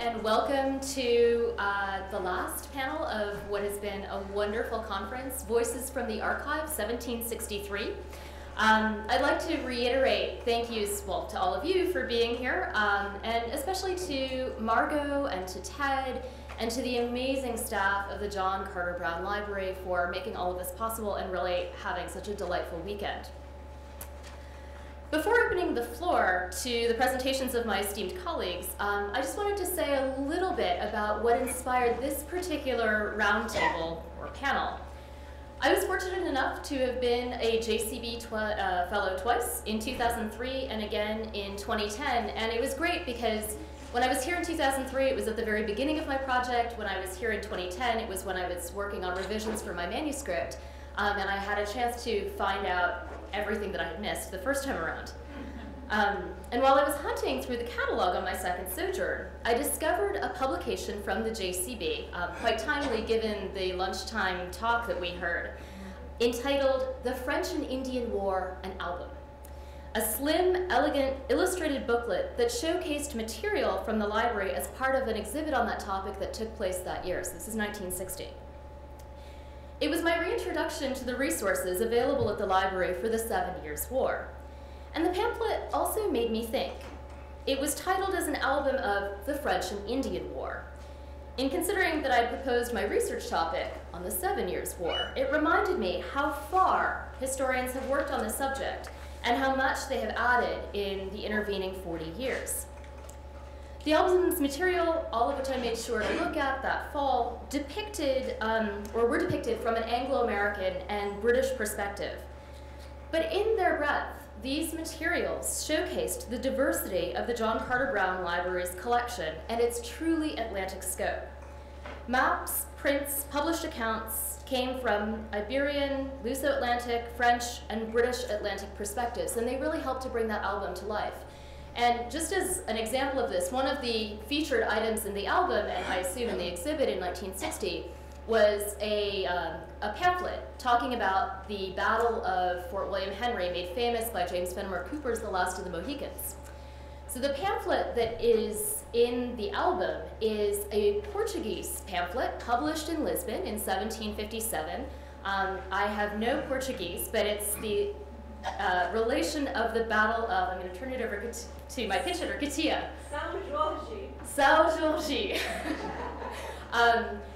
and welcome to the last panel of what has been a wonderful conference, Voices from the Archive 1763. I'd like to reiterate thank yous, well, to all of you for being here, and especially to Margot and to Ted and to the amazing staff of the John Carter Brown Library for making all of this possible and really having such a delightful weekend. Before opening the floor to the presentations of my esteemed colleagues, I just wanted to say a little bit about what inspired this particular roundtable or panel. I was fortunate enough to have been a JCB fellow twice, in 2003 and again in 2010, and it was great because when I was here in 2003, it was at the very beginning of my project. When I was here in 2010, it was when I was working on revisions for my manuscript, and I had a chance to find out everything that I had missed the first time around. And while I was hunting through the catalog on my second sojourn, I discovered a publication from the JCB, quite timely given the lunchtime talk that we heard, entitled The French and Indian War, an Album. A slim, elegant, illustrated booklet that showcased material from the library as part of an exhibit on that topic that took place that year, so this is 1960. It was my reintroduction to the resources available at the library for the 7 Years' War. And the pamphlet also made me think. It was titled as an album of the French and Indian War. In considering that I proposed my research topic on the 7 Years' War, it reminded me how far historians have worked on this subject and how much they have added in the intervening 40 years. The album's material, all of which I made sure to look at that fall, depicted, were depicted from an Anglo-American and British perspective. But in their breadth, these materials showcased the diversity of the John Carter Brown Library's collection and its truly Atlantic scope. Maps, prints, published accounts came from Iberian, Luso-Atlantic, French, and British Atlantic perspectives, and they really helped to bring that album to life. And just as an example of this, one of the featured items in the album, and I assume in the exhibit in 1960, was a pamphlet talking about the Battle of Fort William Henry, made famous by James Fenimore Cooper's The Last of the Mohicans. So the pamphlet that is in the album is a Portuguese pamphlet published in Lisbon in 1757. I have no Portuguese, but it's the relation of the Battle of, I'm going to turn it over to my pitch hitter, Katia. São Jorge. São Jorge.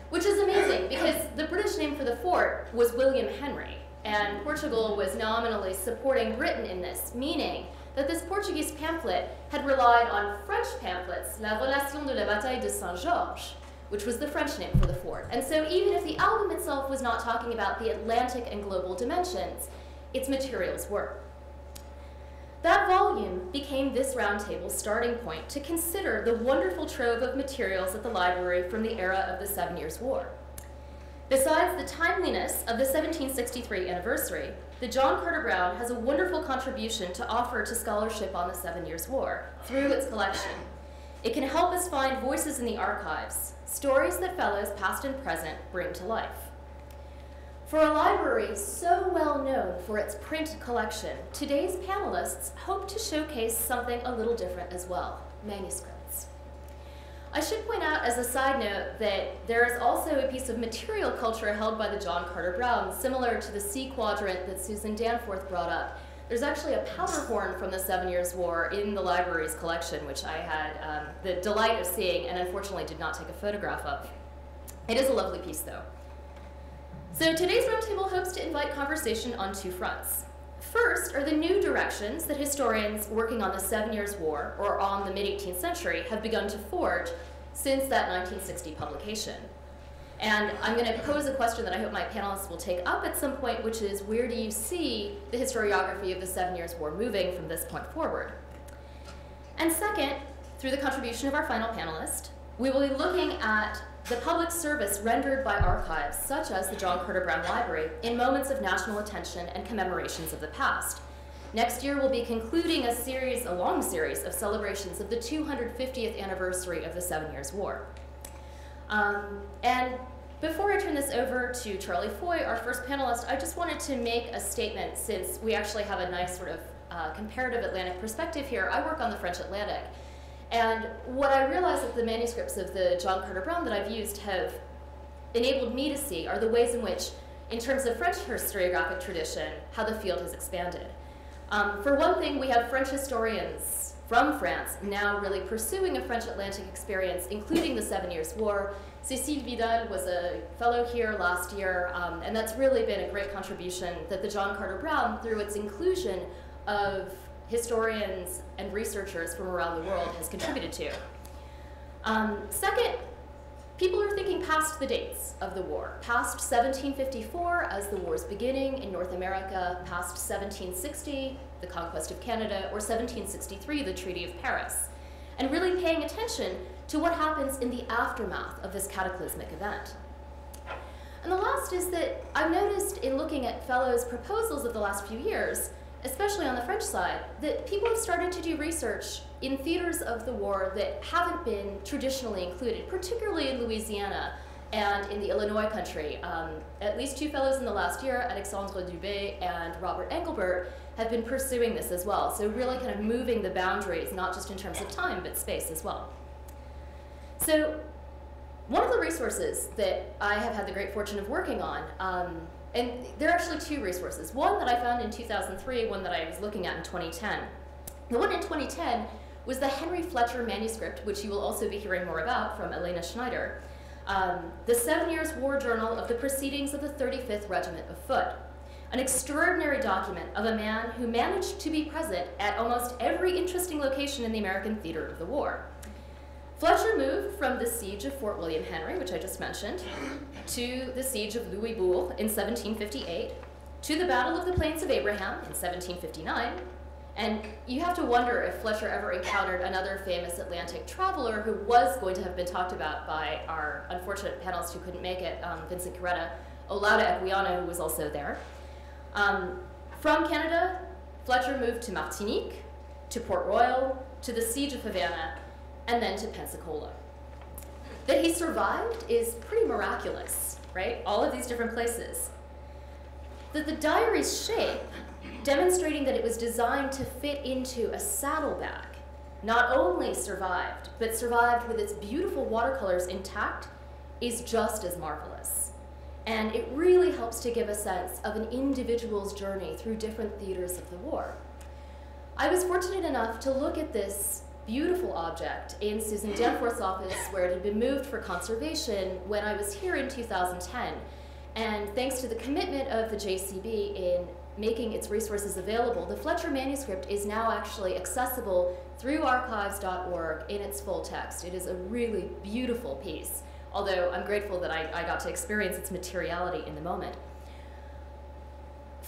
Which is amazing because the British name for the fort was William Henry, and Portugal was nominally supporting Britain in this, meaning that this Portuguese pamphlet had relied on French pamphlets, La Relation de la Bataille de Saint-Georges, which was the French name for the fort. And so even if the album itself was not talking about the Atlantic and global dimensions, its materials were. That volume became this roundtable's starting point to consider the wonderful trove of materials at the library from the era of the 7 Years' War. Besides the timeliness of the 1763 anniversary, the John Carter Brown has a wonderful contribution to offer to scholarship on the 7 Years' War through its collection. It can help us find voices in the archives, stories that fellows past and present bring to life. For a library so well known for its print collection, today's panelists hope to showcase something a little different as well, manuscripts. I should point out as a side note that there is also a piece of material culture held by the John Carter Brown, similar to the C quadrant that Susan Danforth brought up. There's actually a powder horn from the 7 Years' War in the library's collection, which I had the delight of seeing and unfortunately did not take a photograph of. It is a lovely piece though. So today's roundtable hopes to invite conversation on two fronts. First are the new directions that historians working on the 7 Years' War or on the mid-18th century have begun to forge since that 1960 publication. And I'm going to pose a question that I hope my panelists will take up at some point, which is where do you see the historiography of the 7 Years' War moving from this point forward? And second, through the contribution of our final panelist, we will be looking at the public service rendered by archives, such as the John Carter Brown Library, in moments of national attention and commemorations of the past. Next year, we'll be concluding a long series of celebrations of the 250th anniversary of the 7 Years' War. And before I turn this over to Charlie Foy, our first panelist, I just wanted to make a statement since we actually have a nice sort of comparative Atlantic perspective here. I work on the French Atlantic. And what I realized that the manuscripts of the John Carter Brown that I've used have enabled me to see are the ways in which, in terms of French historiographic tradition, how the field has expanded. For one thing, we have French historians from France now really pursuing a French Atlantic experience, including the 7 Years' War. Cécile Vidal was a fellow here last year, and that's really been a great contribution that the John Carter Brown, through its inclusion of historians and researchers from around the world, has contributed to. Second, people are thinking past the dates of the war, past 1754 as the war's beginning in North America, past 1760, the conquest of Canada, or 1763, the Treaty of Paris, and really paying attention to what happens in the aftermath of this cataclysmic event. And the last is that I've noticed in looking at fellows' proposals of the last few years, especially on the French side, that people have started to do research in theaters of the war that haven't been traditionally included, particularly in Louisiana and in the Illinois country. At least two fellows in the last year, Alexandre Dubé and Robert Engelbert, have been pursuing this as well. So really kind of moving the boundaries, not just in terms of time, but space as well. So one of the resources that I have had the great fortune of working on, and there are actually two resources. One that I found in 2003, one that I was looking at in 2010. The one in 2010 was the Henry Fletcher manuscript, which you will also be hearing more about from Elena Schneider, the 7 Years' War Journal of the Proceedings of the 35th Regiment of Foot, an extraordinary document of a man who managed to be present at almost every interesting location in the American theater of the war. Fletcher moved from the siege of Fort William Henry, which I just mentioned, to the siege of Louisbourg in 1758, to the Battle of the Plains of Abraham in 1759, and you have to wonder if Fletcher ever encountered another famous Atlantic traveler who was going to have been talked about by our unfortunate panelists who couldn't make it, Vincent Carretta, Olaudah Equiano, who was also there. From Canada, Fletcher moved to Martinique, to Port Royal, to the siege of Havana, and then to Pensacola. That he survived is pretty miraculous, right? All of these different places. That the diary's shape, demonstrating that it was designed to fit into a saddlebag, not only survived, but survived with its beautiful watercolors intact, is just as marvelous. And it really helps to give a sense of an individual's journey through different theaters of the war. I was fortunate enough to look at this beautiful object in Susan Danforth's office, where it had been moved for conservation when I was here in 2010. And thanks to the commitment of the JCB in making its resources available, the Fletcher manuscript is now actually accessible through archives.org in its full text. It is a really beautiful piece, although I'm grateful that I got to experience its materiality in the moment.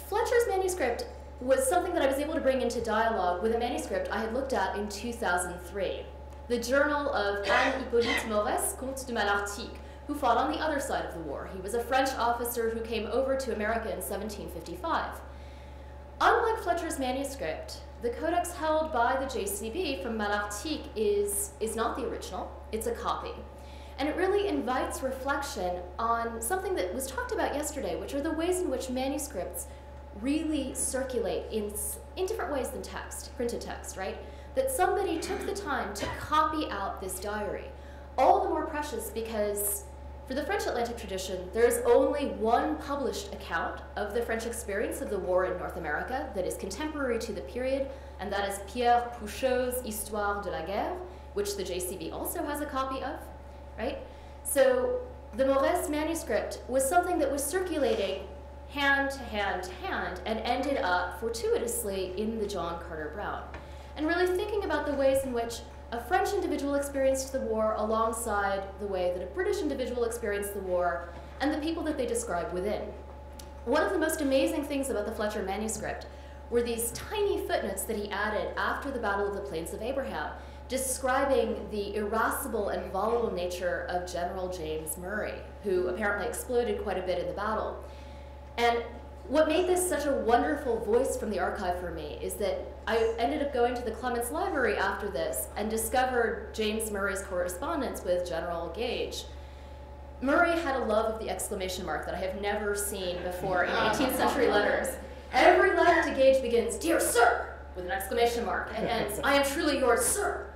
Fletcher's manuscript was something that I was able to bring into dialogue with a manuscript I had looked at in 2003, the journal of Anne Hippolyte Maures, Comte de Malartic, who fought on the other side of the war. He was a French officer who came over to America in 1755. Unlike Fletcher's manuscript, the codex held by the JCB from Malartic is not the original, it's a copy. And it really invites reflection on something that was talked about yesterday, which are the ways in which manuscripts really circulate in different ways than text, printed text, right? That somebody took the time to copy out this diary. All the more precious because for the French Atlantic tradition, there is only one published account of the French experience of the war in North America that is contemporary to the period, and that is Pierre Pouchot's Histoire de la Guerre, which the JCB also has a copy of, right? So the Maures manuscript was something that was circulating hand to hand to hand, and ended up fortuitously in the John Carter Brown. And really thinking about the ways in which a French individual experienced the war alongside the way that a British individual experienced the war and the people that they describe within. One of the most amazing things about the Fletcher manuscript were these tiny footnotes that he added after the Battle of the Plains of Abraham, describing the irascible and volatile nature of General James Murray, who apparently exploded quite a bit in the battle. And what made this such a wonderful voice from the archive for me is that I ended up going to the Clements Library after this and discovered James Murray's correspondence with General Gage. Murray had a love of the exclamation mark that I have never seen before in 18th century letters. Every letter to Gage begins, "Dear sir," with an exclamation mark, and ends, "I am truly yours, sir."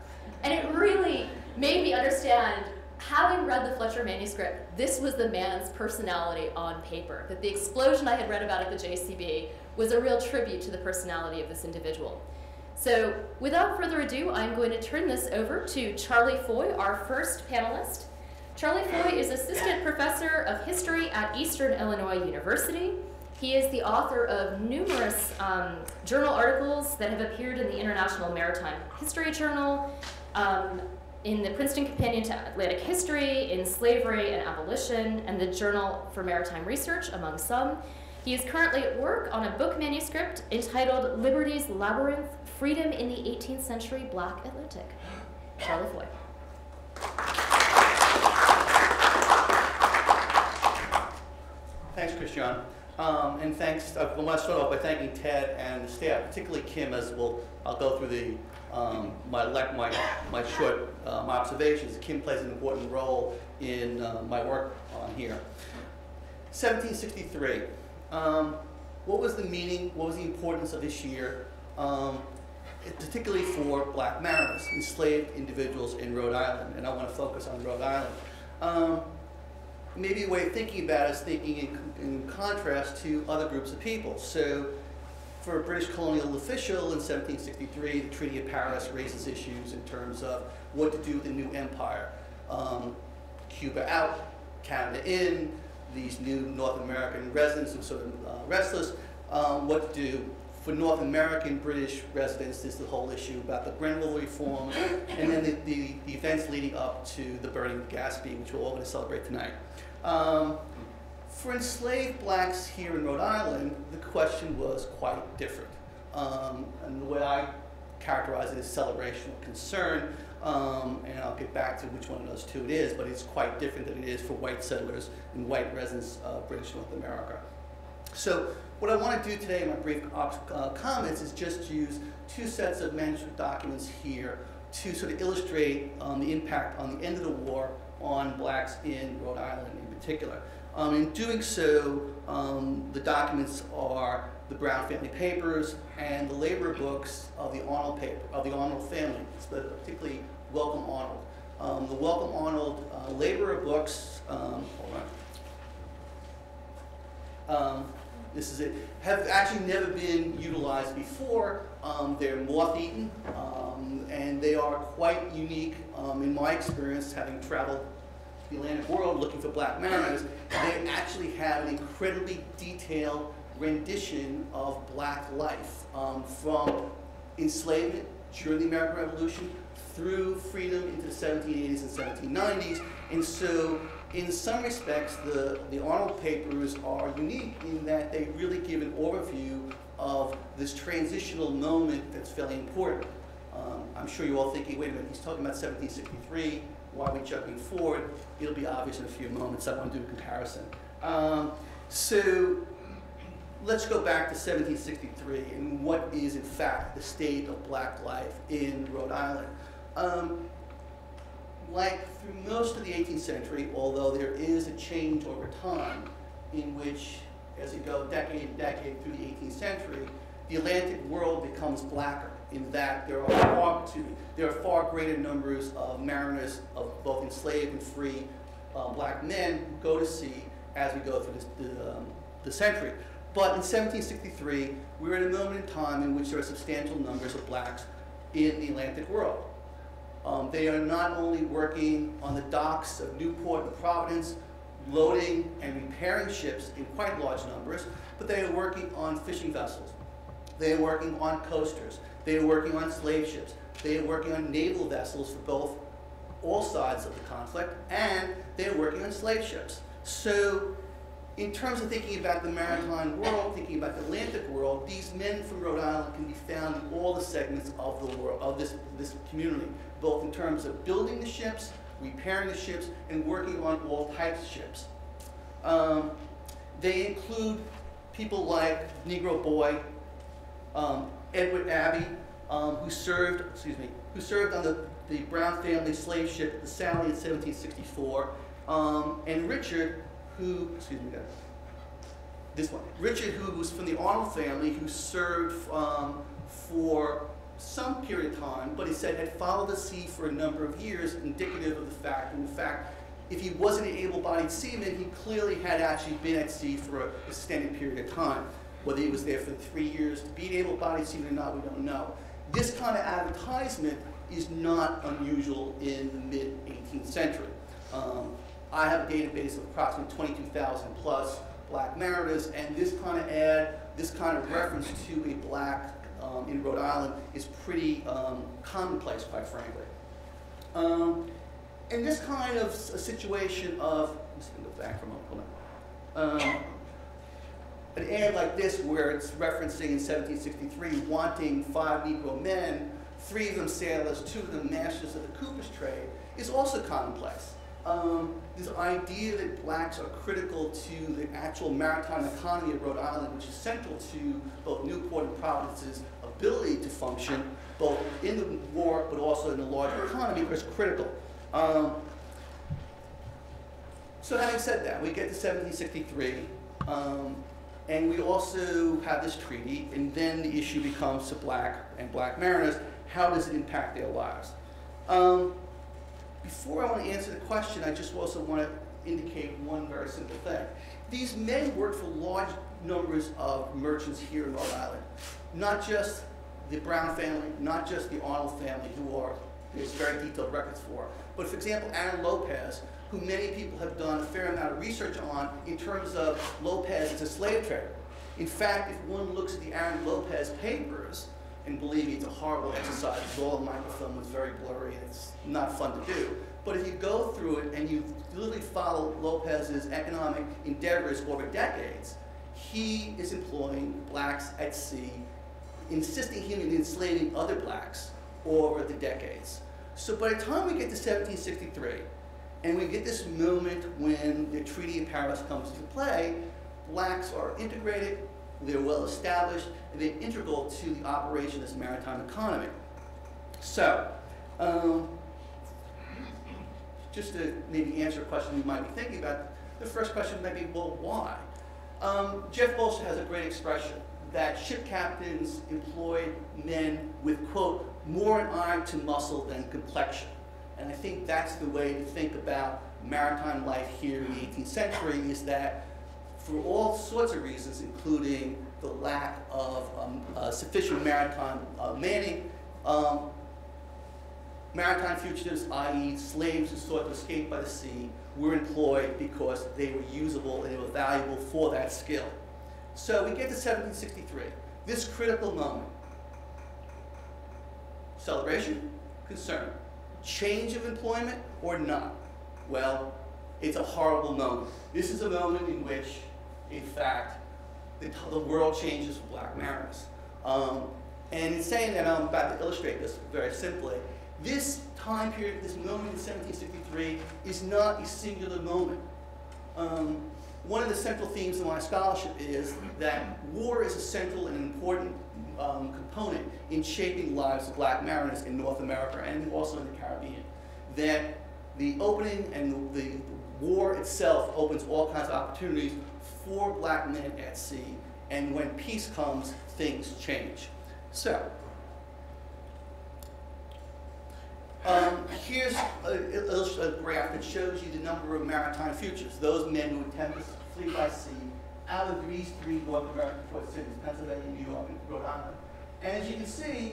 And it really made me understand, having read the Fletcher manuscript, this was the man's personality on paper, that the explosion I had read about at the JCB was a real tribute to the personality of this individual. So without further ado, I'm going to turn this over to Charlie Foy, our first panelist. Charlie Foy is Assistant Professor of History at Eastern Illinois University. He is the author of numerous journal articles that have appeared in the International Maritime History Journal, in the Princeton Companion to Atlantic History, in Slavery and Abolition, and the Journal for Maritime Research, among some. He is currently at work on a book manuscript entitled Liberty's Labyrinth, Freedom in the 18th Century Black Atlantic. Charlie Foy. Thanks, Christiane. And thanks, I want to start off by thanking Ted and the staff, particularly Kim, as we'll, I'll go through the, my short observations. Kim plays an important role in my work on here. 1763. What was the meaning, what was the importance of this year, particularly for black mariners, enslaved individuals in Rhode Island? And I want to focus on Rhode Island. Maybe a way of thinking about it is thinking in contrast to other groups of people. So for a British colonial official in 1763, the Treaty of Paris raises issues in terms of what to do with the new empire. Cuba out, Canada in, these new North American residents are sort of restless. What to do for North American British residents is the whole issue about the Grenville reform, and then the events leading up to the burning of Gaspee, which we're all going to celebrate tonight. For enslaved blacks here in Rhode Island, the question was quite different. And the way I characterize it is celebration of concern, and I'll get back to which one of those two it is, but it's quite different than it is for white settlers and white residents of British North America. So what I want to do today in my brief comments is just use two sets of manuscript documents here to sort of illustrate the impact on the end of the war on blacks in Rhode Island in particular. In doing so, the documents are the Brown family papers and the labor books of the Arnold family, particularly Welcome Arnold. The Welcome Arnold labor books. This is it. Have actually never been utilized before. They're moth-eaten, and they are quite unique in my experience, having traveled the Atlantic world looking for black mariners. They actually have an incredibly detailed rendition of black life from enslavement during the American Revolution through freedom into the 1780s and 1790s. And so, in some respects, the Arnold papers are unique in that they really give an overview of this transitional moment that's fairly important. I'm sure you're all thinking, wait a minute, he's talking about 1763, why are we jumping forward? It'll be obvious in a few moments. I want to do a comparison. So let's go back to 1763 and what is, in fact, the state of black life in Rhode Island. Like through most of the 18th century, although there is a change over time in which, as you go decade to decade through the 18th century, the Atlantic world becomes blacker in that there are far greater numbers of mariners, of both enslaved and free black men who go to sea as we go through the century. But in 1763, we're at a moment in time in which there are substantial numbers of blacks in the Atlantic world. They are not only working on the docks of Newport and Providence, loading and repairing ships in quite large numbers, but they are working on fishing vessels. They are working on coasters. They are working on slave ships. They are working on naval vessels for both all sides of the conflict, and they are working on slave ships. So, in terms of thinking about the maritime world, thinking about the Atlantic world, these men from Rhode Island can be found in all the segments of the world, of this community, both in terms of building the ships, repairing the ships, and working on all types of ships. They include people like Negro Boy, Edward Abbey, who served on the Brown family slave ship, the Sally, in 1764, and Richard, Richard, who was from the Arnold family, who served for some period of time, but he said had followed the sea for a number of years, indicative of the fact. And in fact, if he wasn't an able-bodied seaman, he clearly had actually been at sea for an extended period of time. Whether he was there for 3 years to be an able-bodied seaman or not, we don't know. This kind of advertisement is not unusual in the mid-18th century. I have a database of approximately 22,000 plus black mariners, and this kind of ad, this kind of reference to a black in Rhode Island is pretty commonplace, quite frankly. And this kind of a situation of, I'm just gonna go back for a moment, hold on. An ad like this where it's referencing in 1763 wanting 5 Negro men, 3 of them sailors, 2 of them masters of the cooper's trade, is also commonplace. This idea that blacks are critical to the actual maritime economy of Rhode Island, which is central to both Newport and Providence's ability to function, both in the war but also in the larger economy, is critical. So having said that, we get to 1763, and we also have this treaty, and then the issue becomes to black mariners, how does it impact their lives? Before I want to answer the question, I just also want to indicate one very simple thing. These men worked for large numbers of merchants here in Rhode Island. Not just the Brown family, not just the Arnold family, who are, there's very detailed records for, but for example, Aaron Lopez, who many people have done a fair amount of research on in terms of Lopez as a slave trader. In fact, if one looks at the Aaron Lopez papers, and believe me, it's a horrible exercise. All the microfilm was very blurry, and it's not fun to do. But if you go through it and you literally follow Lopez's economic endeavors over decades, he is employing blacks at sea, insisting him in enslaving other blacks over the decades. So by the time we get to 1763, and we get this moment when the Treaty of Paris comes into play, blacks are integrated, they're well established, and they're integral to the operation of this maritime economy. So, just to maybe answer a question you might be thinking about, the first question might be, well, why? Jeff Bolster has a great expression that ship captains employed men with, quote, more an eye to muscle than complexion. And I think that's the way to think about maritime life here in the 18th century, is that for all sorts of reasons, including the lack of sufficient maritime manning, maritime fugitives, i.e. slaves who sought to escape by the sea, were employed because they were usable and they were valuable for that skill. So we get to 1763, this critical moment. Celebration, concern, change of employment or not? Well, it's a horrible moment. This is a moment in which, in fact, the world changes for black mariners. And in saying that, I'm about to illustrate this very simply. This time period, this moment in 1763, is not a singular moment. One of the central themes in my scholarship is that war is a central and important component in shaping lives of black mariners in North America and also in the Caribbean. That the opening and the war itself opens all kinds of opportunities for black men at sea, and when peace comes, things change. So, here's a graph that shows you the number of maritime fugitives, those men who attempted to flee by sea out of these 3 North American port cities, Pennsylvania, New York, and Rhode Island. And as you can see,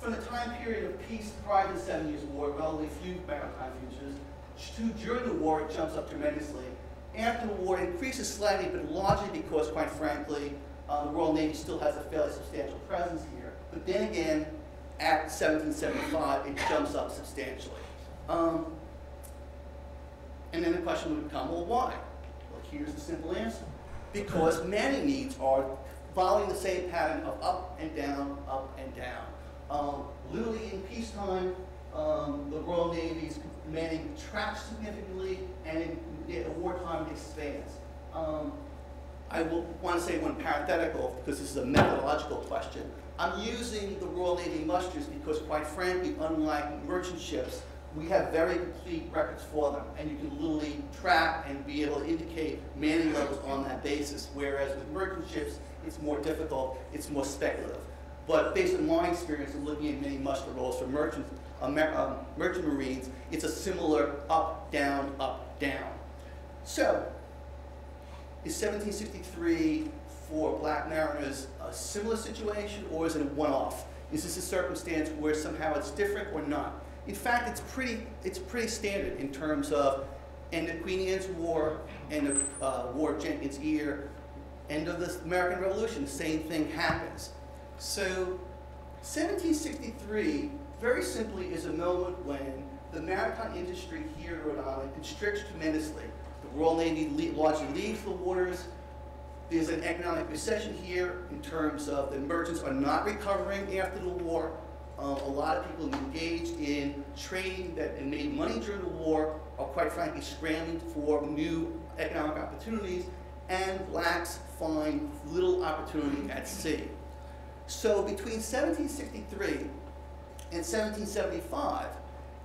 from the time period of peace prior to the 7 Years' War, relatively few maritime fugitives, to during the war, it jumps up tremendously. After the war, it increases slightly, but largely because, quite frankly, the Royal Navy still has a fairly substantial presence here. But then again, at 1775, it jumps up substantially. And then the question would become, well, why? Well, here's the simple answer. Because manning needs are following the same pattern of up and down, up and down. Literally in peacetime, the Royal Navy's manning contracts significantly, and in wartime it expands. I will want to say one parenthetical, because this is a methodological question. I'm using the Royal Navy musters because, quite frankly, unlike merchant ships, we have very complete records for them, and you can literally track and be able to indicate manning levels on that basis, whereas with merchant ships, it's more difficult, it's more speculative. But based on my experience of looking at many muster rolls for merchants, merchant marines, it's a similar up, down, up, down. So, is 1763 for black mariners a similar situation, or is it a one-off? Is this a circumstance where somehow it's different or not? In fact, it's pretty standard in terms of end of Queen Anne's War, end of War of Jenkins' Ear, end of the American Revolution, same thing happens. So 1763, very simply, is a moment when the maritime industry here in Rhode Island constricts tremendously. The Royal Navy largely leaves the waters. There's an economic recession here in terms of the merchants are not recovering after the war. A lot of people engaged in trading and made money during the war are quite frankly scrambling for new economic opportunities, and blacks find little opportunity at sea. So between 1763 and 1775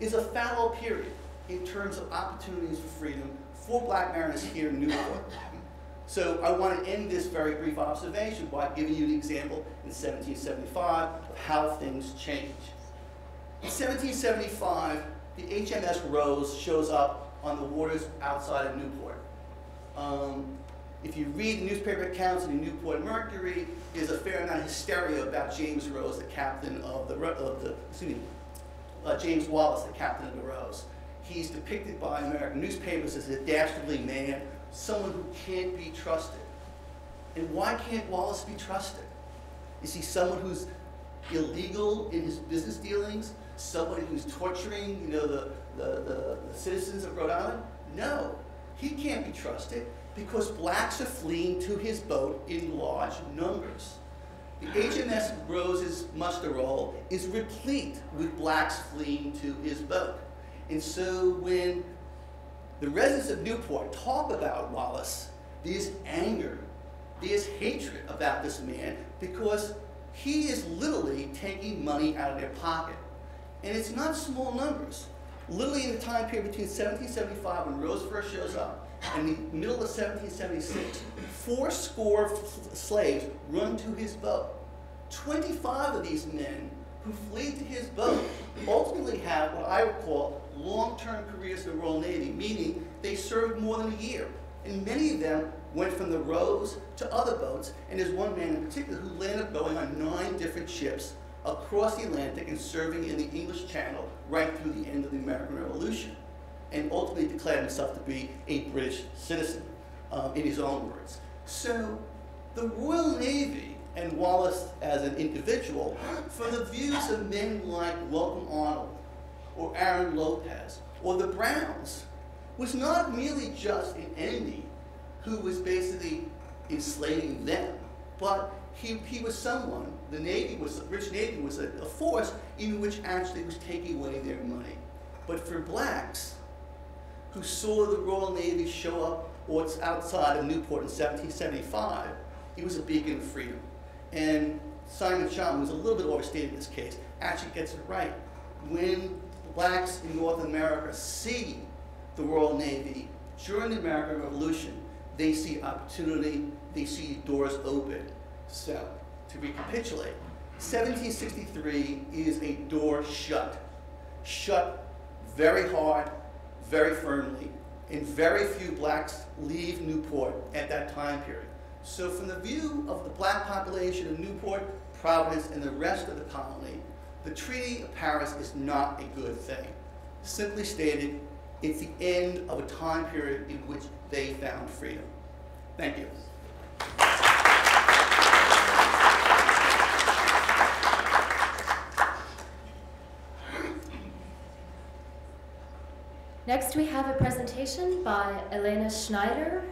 is a fallow period in terms of opportunities for freedom for black mariners here in Newport. So I want to end this very brief observation by giving you the example in 1775 of how things change. In 1775, the HMS Rose shows up on the waters outside of Newport. If you read newspaper accounts in the Newport Mercury, there's a fair amount of hysteria about James Rose, the captain of the James Wallace, the captain of the Rose. He's depicted by American newspapers as a dastardly man, someone who can't be trusted. And why can't Wallace be trusted? Is he someone who's illegal in his business dealings? Someone who's torturing, the citizens of Rhode Island? No, he can't be trusted because blacks are fleeing to his boat in large numbers. The HMS Rose's muster roll is replete with blacks fleeing to his boat. And so when the residents of Newport talk about Wallace, there's anger, there's hatred about this man because he is literally taking money out of their pocket. And it's not small numbers. Literally in the time period between 1775 when Rose first shows up and the middle of 1776, 80 slaves run to his boat. 25 of these men who flee to his boat ultimately have what I would call long-term careers in the Royal Navy, meaning they served more than a year. And many of them went from the Rose to other boats, and there's one man in particular who landed up going on 9 different ships across the Atlantic and serving in the English Channel right through the end of the American Revolution, and ultimately declared himself to be a British citizen, in his own words. So the Royal Navy and Wallace as an individual, from the views of men like Welcome Arnold, or Aaron Lopez, or the Browns, was not merely just an enemy who was basically enslaving them, but he was someone, the rich Navy was a force in which actually was taking away their money. But for blacks, who saw the Royal Navy show up or it's outside of Newport in 1775, it was a beacon of freedom. And Simon Chalmers, who's a little bit overstated in this case, actually gets it right. When blacks in North America see the Royal Navy during the American Revolution, they see opportunity, they see doors open. So, to recapitulate, 1763 is a door shut. Shut very hard, very firmly, and very few blacks leave Newport at that time period. So from the view of the black population of Newport, Providence, and the rest of the colony, the Treaty of Paris is not a good thing. Simply stated, it's the end of a time period in which they found freedom. Thank you. Next we have a presentation by Elena Schneider.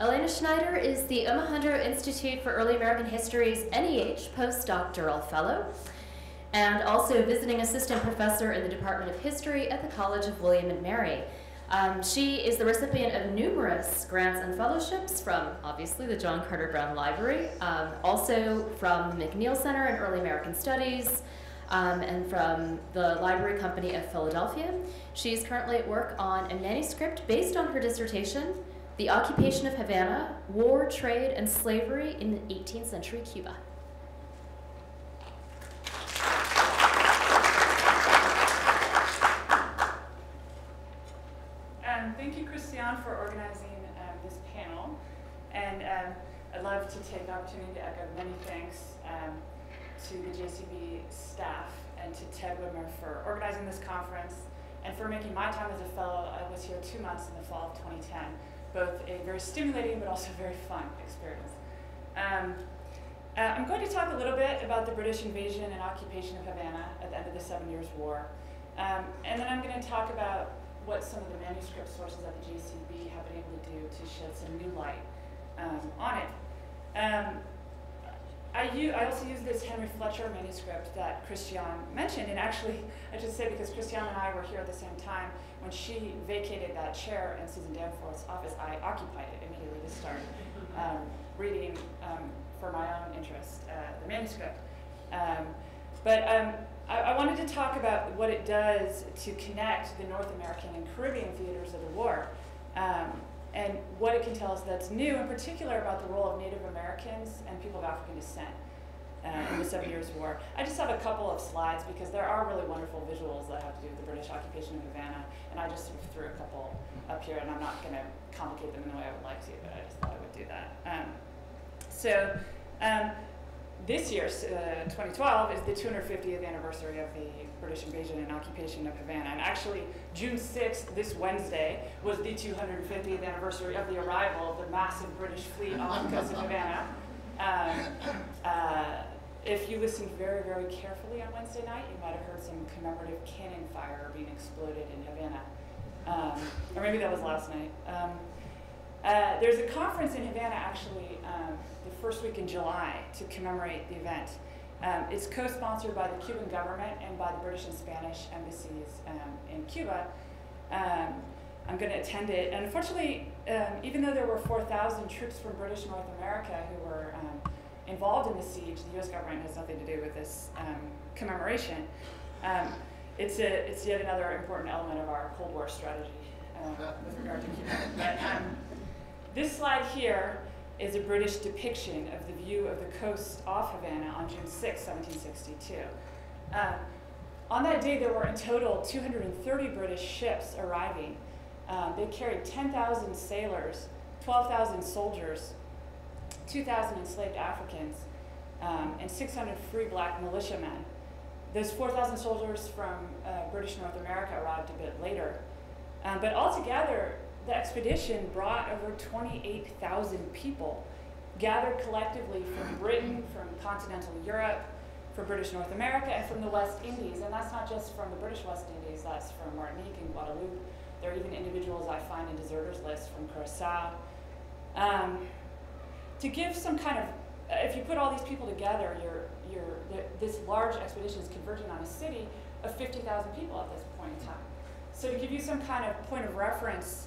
Elena Schneider is the Omohundro Institute for Early American History's NEH postdoctoral fellow, and also visiting assistant professor in the Department of History at the College of William and Mary. She is the recipient of numerous grants and fellowships from, obviously, the John Carter Brown Library, also from McNeil Center in Early American Studies, and from the Library Company of Philadelphia. She is currently at work on a manuscript based on her dissertation, The Occupation of Havana, War, Trade, and Slavery in 18th Century Cuba. to the JCB staff and to Ted Widmer for organizing this conference and for making my time as a fellow. I was here 2 months in the fall of 2010, both a very stimulating but also very fun experience. I'm going to talk a little bit about the British invasion and occupation of Havana at the end of the 7 Years' War. And then I'm going to talk about what some of the manuscript sources at the JCB have been able to do to shed some new light on it. I also use this Henry Fletcher manuscript that Christiane mentioned, and actually I should say, because Christiane and I were here at the same time, when she vacated that chair in Susan Danforth's office, I occupied it immediately to start reading for my own interest, the manuscript. I wanted to talk about what it does to connect the North American and Caribbean theaters of the war, and what it can tell us that's new, in particular about the role of Native Americans and people of African descent in the 7 Years' War. I just have a couple of slides because there are really wonderful visuals that have to do with the British occupation of Havana, and I just sort of threw a couple up here, and I'm not going to complicate them in the way I would like to, but I just thought I would do that. This year, 2012, is the 250th anniversary of the British invasion and occupation of Havana. And actually, June 6th, this Wednesday, was the 250th anniversary of the arrival of the massive British fleet on the coast of Havana. If you listened very, very carefully on Wednesday night, you might have heard some commemorative cannon fire being exploded in Havana. Or maybe that was last night. There's a conference in Havana, actually, the first week in July to commemorate the event. It's co-sponsored by the Cuban government and by the British and Spanish embassies in Cuba. I'm going to attend it. And unfortunately, even though there were 4,000 troops from British North America who were involved in the siege, the U.S. government has nothing to do with this commemoration. It's yet another important element of our Cold War strategy with regard to Cuba. But, this slide here is a British depiction of the view of the coast off Havana on June 6, 1762. On that day, there were in total 230 British ships arriving. They carried 10,000 sailors, 12,000 soldiers, 2,000 enslaved Africans, and 600 free black militiamen. Those 4,000 soldiers from British North America arrived a bit later. But altogether, the expedition brought over 28,000 people, gathered collectively from Britain, from continental Europe, from British North America, and from the West Indies. And that's not just from the British West Indies, that's from Martinique and Guadeloupe. There are even individuals I find in deserters' lists from Curacao. To give some kind of, if you put all these people together, this large expedition is converging on a city of 50,000 people at this point in time. So to give you some kind of point of reference,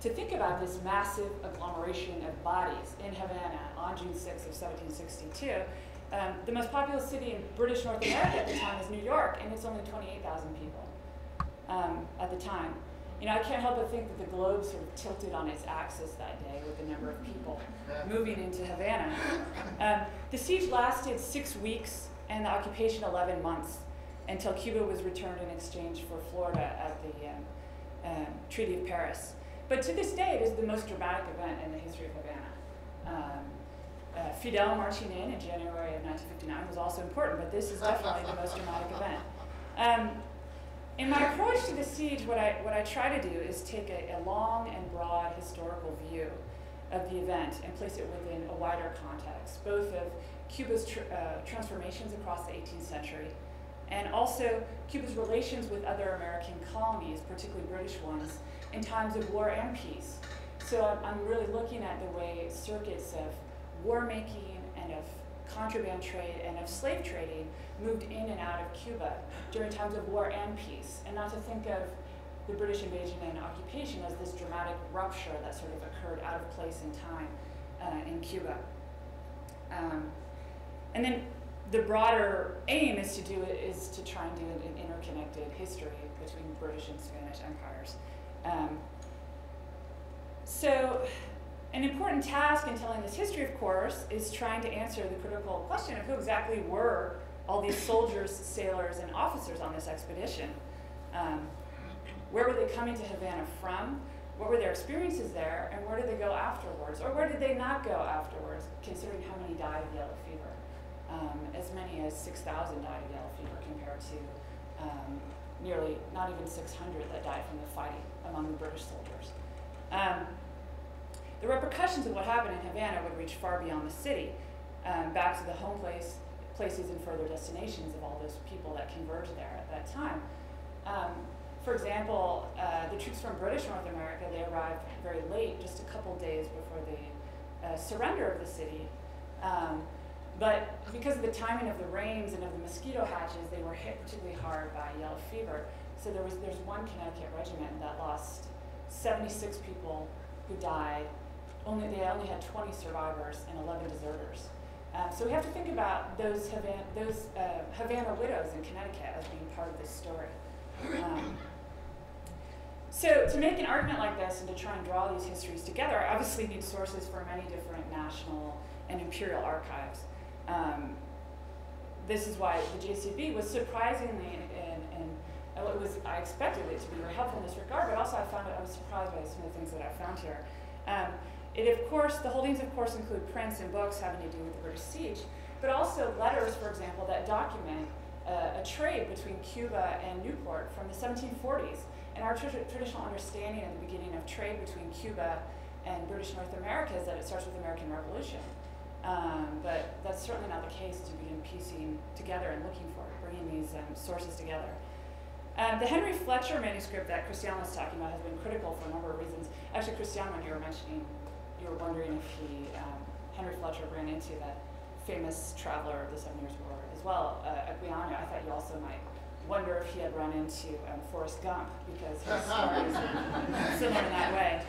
to think about this massive agglomeration of bodies in Havana on June 6th of 1762, the most populous city in British North America at the time is New York, and it's only 28,000 people at the time. You know, I can't help but think that the globe sort of tilted on its axis that day with the number of people moving into Havana. The siege lasted 6 weeks and the occupation 11 months until Cuba was returned in exchange for Florida at the Treaty of Paris. But to this day, it is the most dramatic event in the history of Havana. Fidel Martinez in January of 1959 was also important, but this is definitely the most dramatic event. In my approach to the siege, what I try to do is take a long and broad historical view of the event and place it within a wider context, both of Cuba's transformations across the 18th century, and also Cuba's relations with other American colonies, particularly British ones, in times of war and peace. So I'm really looking at the way circuits of war making and of contraband trade and of slave trading moved in and out of Cuba during times of war and peace, and not to think of the British invasion and occupation as this dramatic rupture that sort of occurred out of place in time in Cuba. And then the broader aim is to try and do an interconnected history between British and Spanish empires. So an important task in telling this history, of course, is trying to answer the critical question of who exactly were all these soldiers, sailors, and officers on this expedition. Where were they coming to Havana from? What were their experiences there? And where did they go afterwards? Or where did they not go afterwards, considering how many died of yellow fever? as many as 6,000 died of yellow fever compared to nearly not even 600 that died from the fighting among the British soldiers. The repercussions of what happened in Havana would reach far beyond the city, back to the home places and further destinations of all those people that converged there at that time. For example, the troops from British North America, they arrived very late, just a couple days before the surrender of the city. But because of the timing of the rains and of the mosquito hatches, they were hit particularly hard by yellow fever. So there's one Connecticut regiment that lost 76 people who died. They only had 20 survivors and 11 deserters. So we have to think about those Havana widows in Connecticut as being part of this story. So to make an argument like this and to try and draw these histories together, I obviously need sources for many different national and imperial archives. This is why the JCB was surprisingly, I expected it to be very helpful in this regard, but also I was surprised by some of the things that I found here. The holdings of course include prints and books having to do with the British siege, but also letters, for example, that document a trade between Cuba and Newport from the 1740s, and our traditional understanding of the beginning of trade between Cuba and British North America is that it starts with the American Revolution. But that's certainly not the case as you begin piecing together and looking for it, bringing these sources together. The Henry Fletcher manuscript that Cristiano was talking about has been critical for a number of reasons. Actually, Cristiano, when you were mentioning, you were wondering if he, Henry Fletcher ran into that famous traveler of the 7 Years' War as well, Equiano. I thought you also might wonder if he had run into Forrest Gump, because his story is similar in that way.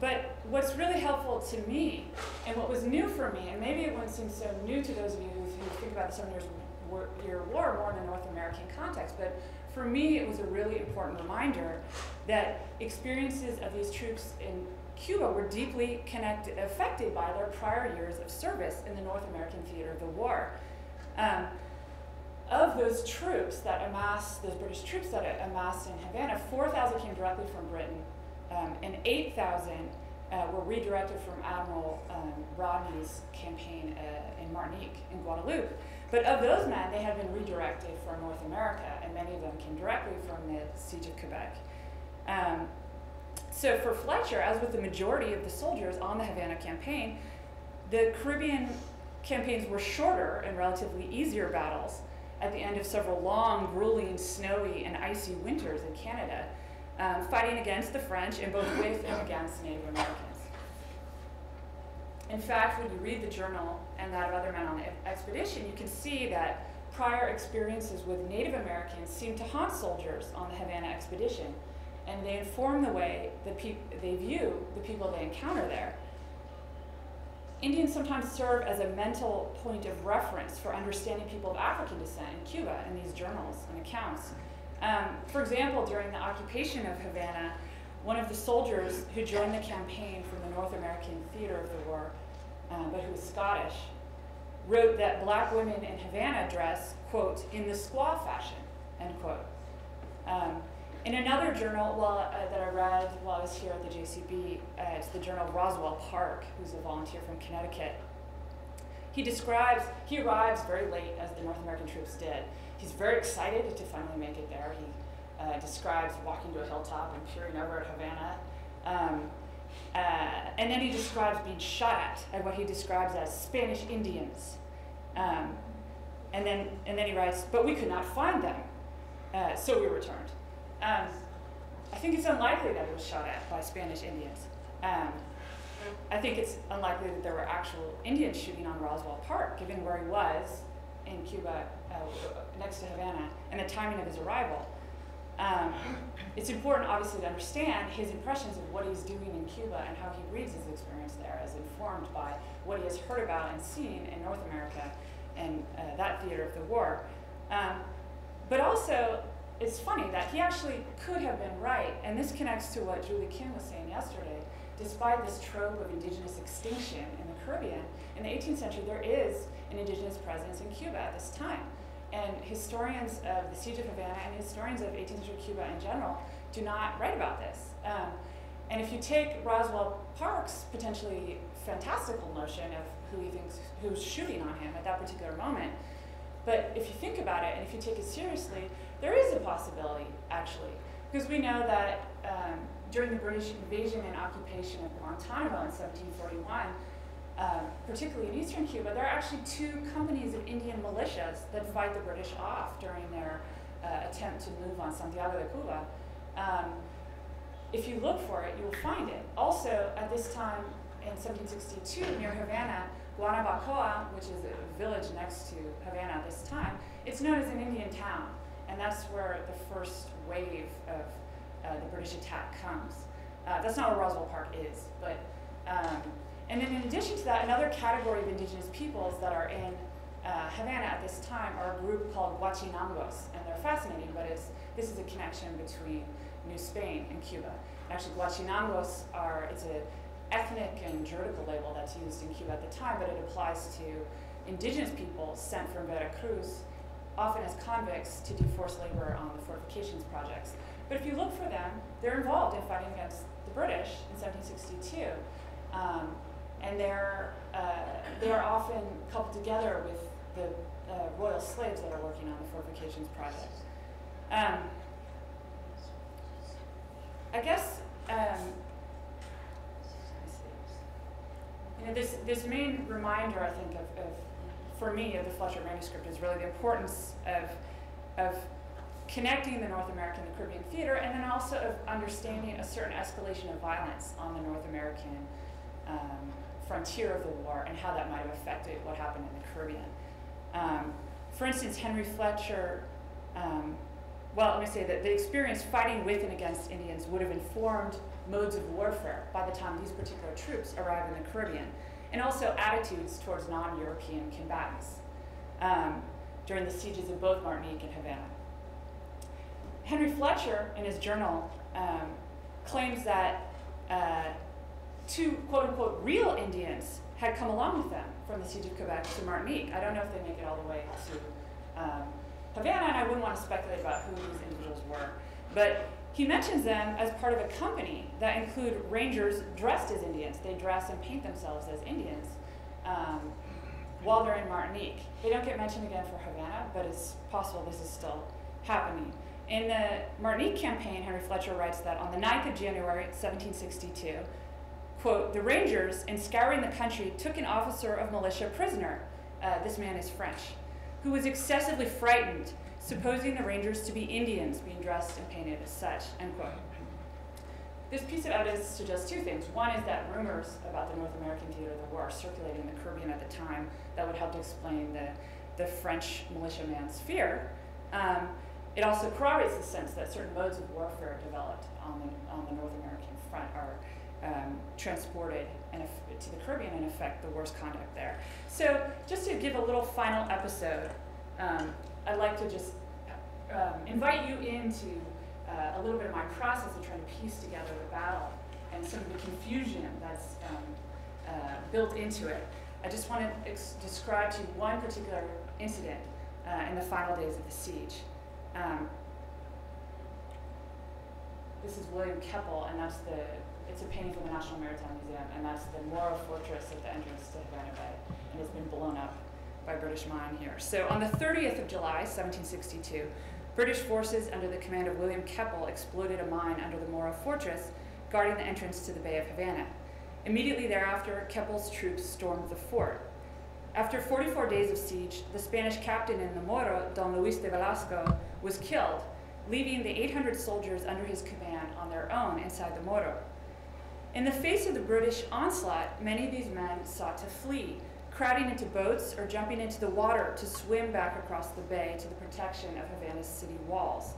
But what's really helpful to me, and what was new for me, and maybe it wouldn't seem so new to those of you who think about the 7 Years' War more in a North American context, but for me it was a really important reminder that experiences of these troops in Cuba were deeply affected by their prior years of service in the North American theater of the war. Of those troops that amassed, those British troops that amassed in Havana, 4,000 came directly from Britain, and 8,000 were redirected from Admiral Rodney's campaign in Martinique, in Guadeloupe. But of those men, they had been redirected from North America, and many of them came directly from the siege of Quebec. So for Fletcher, as with the majority of the soldiers on the Havana campaign, the Caribbean campaigns were shorter and relatively easier battles at the end of several long, grueling, snowy, and icy winters in Canada, fighting against the French and both with and against Native Americans. In fact, when you read the journal and that of other men on the expedition, you can see that prior experiences with Native Americans seemed to haunt soldiers on the Havana expedition, and they inform the way they view the people they encounter there. Indians sometimes serve as a mental point of reference for understanding people of African descent in Cuba in these journals and accounts. For example, during the occupation of Havana, one of the soldiers who joined the campaign from the North American theater of the war, but who was Scottish, wrote that black women in Havana dress, quote, in the squaw fashion, end quote. In another journal that I read while I was here at the JCB, it's the journal Roswell Park, who's a volunteer from Connecticut. He arrives very late, as the North American troops did. He's very excited to finally make it there. He describes walking to a hilltop and peering over at Havana. And then he describes being shot at what he describes as Spanish Indians. And then he writes, but we could not find them, so we returned. I think it's unlikely that it was shot at by Spanish Indians. I think it's unlikely that there were actual Indians shooting on Roswell Park, given where he was in Cuba, next to Havana, and the timing of his arrival. It's important, obviously, to understand his impressions of what he's doing in Cuba and how he reads his experience there as informed by what he has heard about and seen in North America and that theater of the war. But also, it's funny that he actually could have been right, and this connects to what Julie Kim was saying yesterday. Despite this trope of indigenous extinction in the Caribbean, in the 18th century there is an indigenous presence in Cuba at this time. And historians of the siege of Havana and historians of 18th century Cuba in general do not write about this. And if you take Roswell Park's potentially fantastical notion of who he thinks, who's shooting on him at that particular moment. But if you think about it, and if you take it seriously, there is a possibility, actually. Because we know that during the British invasion and occupation of Guantanamo in 1741, particularly in eastern Cuba, there are actually two companies of Indian militias that fight the British off during their attempt to move on Santiago de Cuba. If you look for it, you will find it. Also, at this time in 1762, near Havana, Guanabacoa, which is a village next to Havana at this time, it's known as an Indian town. And that's where the first wave of the British attack comes. That's not where Roswell Park is, but and then in addition to that, another category of indigenous peoples that are in Havana at this time are a group called Guachinangos, and they're fascinating, but this is a connection between New Spain and Cuba. Actually, Guachinangos are, it's an ethnic and juridical label that's used in Cuba at the time, but it applies to indigenous people sent from Veracruz, often as convicts, to do forced labor on the fortifications projects. But if you look for them, they're involved in fighting against the British in 1762. And they're often coupled together with the royal slaves that are working on the fortifications project. I guess, you know, this main reminder, I think, for me, of the Fletcher manuscript is really the importance of connecting the North American and the Caribbean theater, and then also of understanding a certain escalation of violence on the North American frontier of the war and how that might have affected what happened in the Caribbean. For instance, Henry Fletcher, well, let me say that the experience fighting with and against Indians would have informed modes of warfare by the time these particular troops arrived in the Caribbean, and also attitudes towards non-European combatants during the sieges of both Martinique and Havana. Henry Fletcher, in his journal, claims that two, quote-unquote, real Indians had come along with them from the siege of Quebec to Martinique. I don't know if they make it all the way to Havana, and I wouldn't want to speculate about who these individuals were. But he mentions them as part of a company that include rangers dressed as Indians. They dress and paint themselves as Indians while they're in Martinique. They don't get mentioned again for Havana, but it's possible this is still happening. In the Martinique campaign, Henry Fletcher writes that on the 9th of January, 1762, quote, the Rangers, in scouring the country, took an officer of militia prisoner, this man is French, who was excessively frightened, supposing the Rangers to be Indians being dressed and painted as such, end quote. This piece of evidence suggests two things. One is that rumors about the North American theater of the war circulating in the Caribbean at the time that would help to explain the French militiaman's fear. It also corroborates the sense that certain modes of warfare developed on the North American front are transported and to the Caribbean and affect the war's conduct there. So just to give a little final episode, I'd like to just invite you into a little bit of my process of trying to piece together the battle and some of the confusion that's built into it. I just want to describe to you one particular incident in the final days of the siege. This is William Keppel, and that's it's a painting from the National Maritime Museum, and that's the Morro Fortress at the entrance to Havana Bay, and it's been blown up by British mine here. So on the 30th of July, 1762, British forces under the command of William Keppel exploded a mine under the Morro Fortress, guarding the entrance to the Bay of Havana. Immediately thereafter, Keppel's troops stormed the fort. After 44 days of siege, the Spanish captain in the Morro, Don Luis de Velasco, was killed, leaving the 800 soldiers under his command on their own inside the Morro. In the face of the British onslaught, many of these men sought to flee, crowding into boats or jumping into the water to swim back across the bay to the protection of Havana's city walls.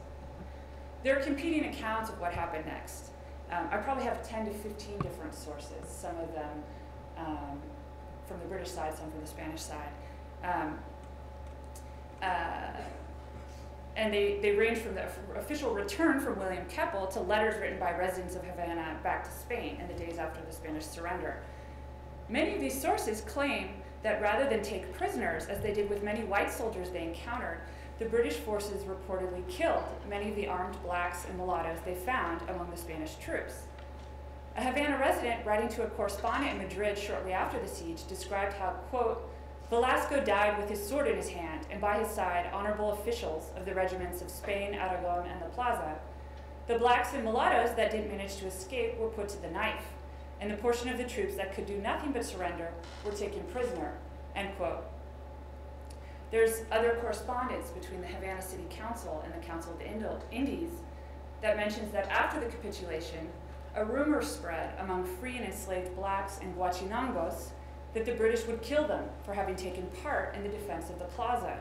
There are competing accounts of what happened next. I probably have 10 to 15 different sources, some of them from the British side, some from the Spanish side. And they range from the official return from William Keppel to letters written by residents of Havana back to Spain in the days after the Spanish surrender. Many of these sources claim that rather than take prisoners, as they did with many white soldiers they encountered, the British forces reportedly killed many of the armed blacks and mulattoes they found among the Spanish troops. A Havana resident writing to a correspondent in Madrid shortly after the siege described how, quote, Velasco died with his sword in his hand and by his side honorable officials of the regiments of Spain, Aragon, and La Plaza. The blacks and mulattoes that didn't manage to escape were put to the knife, and the portion of the troops that could do nothing but surrender were taken prisoner, end quote. There's other correspondence between the Havana City Council and the Council of the Indies that mentions that after the capitulation, a rumor spread among free and enslaved blacks in Guachinangos that the British would kill them for having taken part in the defense of the plaza.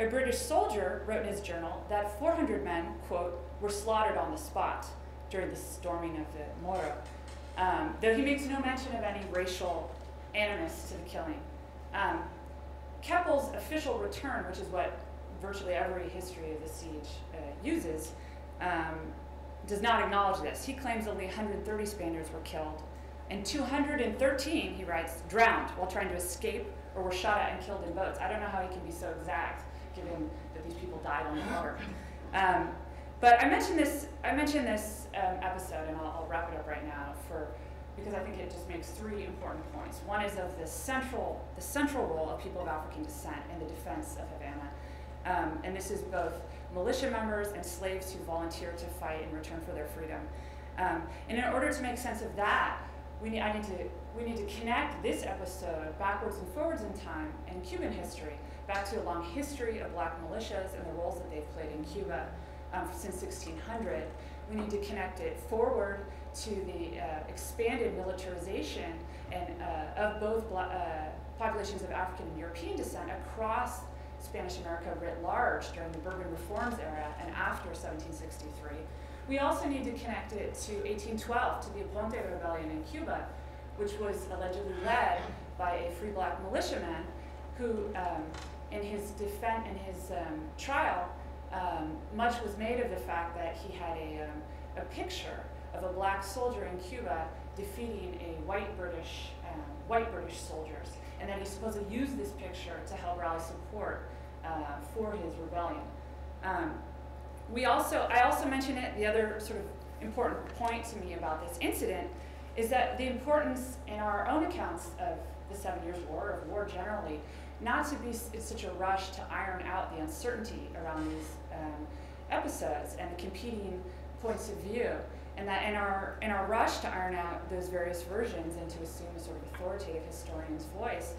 A British soldier wrote in his journal that 400 men, quote, were slaughtered on the spot during the storming of the Morro, though he makes no mention of any racial animus to the killing. Keppel's official return, which is what virtually every history of the siege uses, does not acknowledge this. He claims only 130 Spaniards were killed, and 213, he writes, drowned while trying to escape or were shot at and killed in boats. I don't know how he can be so exact, given that these people died on the water. But I mentioned this episode, and I'll wrap it up right now, because I think it just makes three important points. One is of the central role of people of African descent in the defense of Havana. And this is both militia members and slaves who volunteer to fight in return for their freedom. And in order to make sense of that, we need to connect this episode backwards and forwards in time in Cuban history, back to a long history of black militias and the roles that they've played in Cuba since 1600. We need to connect it forward to the expanded militarization and of both populations of African and European descent across Spanish America writ large during the Bourbon reforms era and after 1763. We also need to connect it to 1812, to the Aponte Rebellion in Cuba, which was allegedly led by a free black militiaman who, in his defense, in his trial, much was made of the fact that he had a picture of a black soldier in Cuba defeating a white British soldiers, and that he supposedly used this picture to help rally support for his rebellion. I also mention it, the other sort of important point to me about this incident is that the importance in our own accounts of the 7 Years' War, of war generally, not to be in such a rush to iron out the uncertainty around these episodes and the competing points of view, and that in our rush to iron out those various versions and to assume a sort of authoritative historian's voice,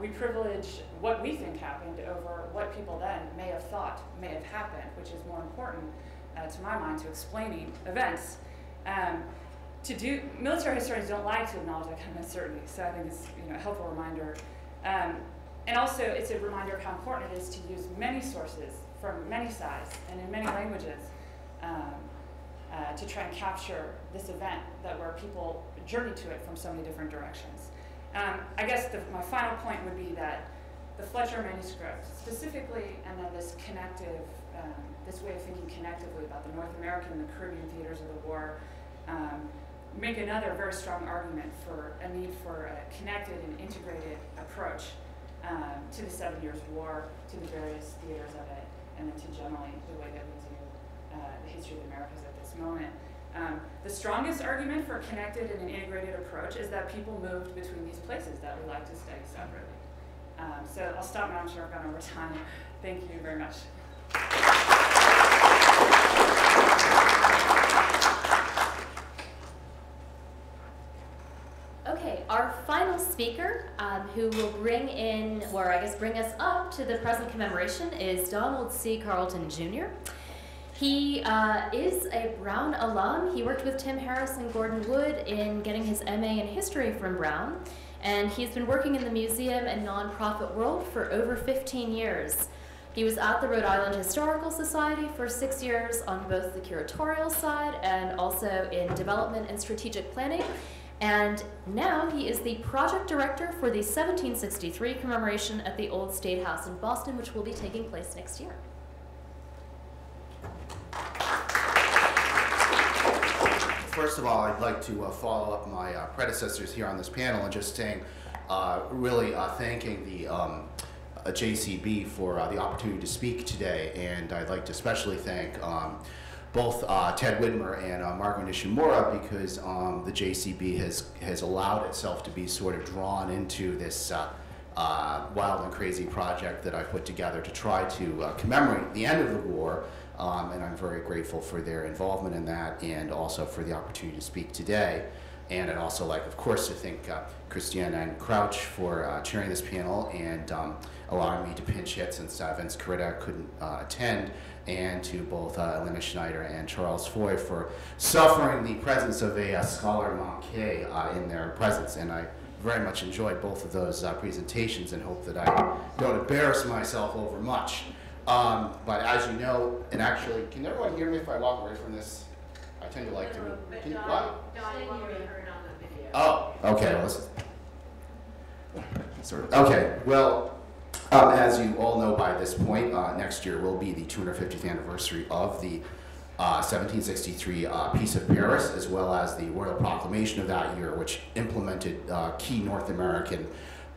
we privilege what we think happened over what people then may have thought may have happened, which is more important, to my mind, to explaining events. Military historians don't like to acknowledge that kind of uncertainty, so I think it's a helpful reminder. And also, it's a reminder of how important it is to use many sources from many sides and in many languages to try and capture this event where people journey to it from so many different directions. I guess my final point would be that the Fletcher manuscript specifically, and then this connective, this way of thinking connectively about the North American and the Caribbean theaters of the war, make another very strong argument for a need for a connected and integrated approach to the 7 Years' War, to the various theaters of it, and then to generally the way that we do the history of the Americas at this moment. The strongest argument for a connected and an integrated approach is that people moved between these places that we like to study separately. So I'll stop now, I'm sure I've gone over time. Thank you very much. Okay, our final speaker who will bring us up to the present commemoration is Donald C. Carlton, Jr. He is a Brown alum. He worked with Tim Harris and Gordon Wood in getting his MA in history from Brown, and he's been working in the museum and nonprofit world for over 15 years. He was at the Rhode Island Historical Society for 6 years on both the curatorial side and also in development and strategic planning, and now he is the project director for the 1763 commemoration at the Old State House in Boston, which will be taking place next year. First of all, I'd like to follow up my predecessors here on this panel and just saying, really thanking the JCB for the opportunity to speak today. And I'd like to especially thank both Ted Widmer and Margaret Nishimura, because the JCB has allowed itself to be sort of drawn into this wild and crazy project that I put together to try to commemorate the end of the war, and I'm very grateful for their involvement in that and also for the opportunity to speak today. And I'd also like, of course, to thank Christiana and Crouch for chairing this panel and allowing me to pinch hit since Vince Carretta couldn't attend, and to both Elena Schneider and Charles Foy for suffering the presence of a scholar manqué in their presence. And I very much enjoyed both of those presentations and hope that I don't embarrass myself over much. But as you know, and actually, can everyone hear me if I walk away from this? I tend to like to. Can you, what? Oh, okay. Well, this is sort of okay. Well, as you all know by this point, next year will be the 250th anniversary of the 1763 Peace of Paris, as well as the Royal Proclamation of that year, which implemented key North American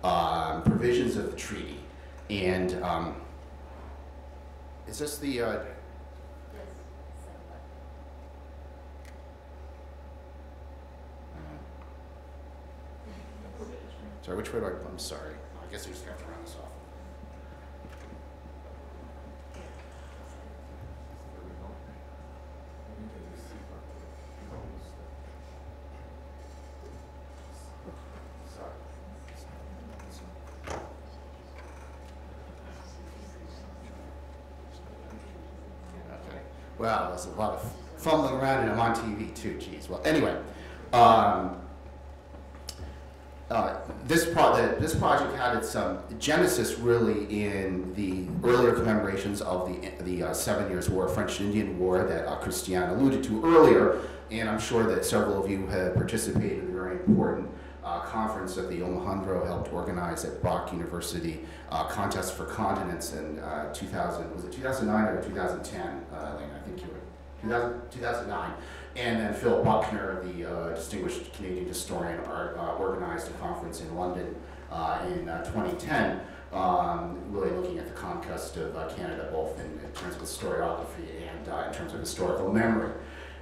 provisions of the treaty. And is this the? Sorry, which way do I go? I'm sorry. I guess we just have to round this off. Okay. Well, there's a lot of fumbling around, and I'm on TV too. Geez. Well, anyway. This project had its genesis really in the earlier commemorations of the 7 Years' War, French and Indian War, that Christiane alluded to earlier, and I'm sure that several of you have participated in a very important conference that the Alejandro helped organize at Brock University, Contest for Continents in 2000, was it 2009 or 2010, Elena? I think you were, 2009. And then Phil Buckner, the distinguished Canadian historian, organized a conference in London in 2010, really looking at the conquest of Canada, both in terms of historiography and in terms of historical memory.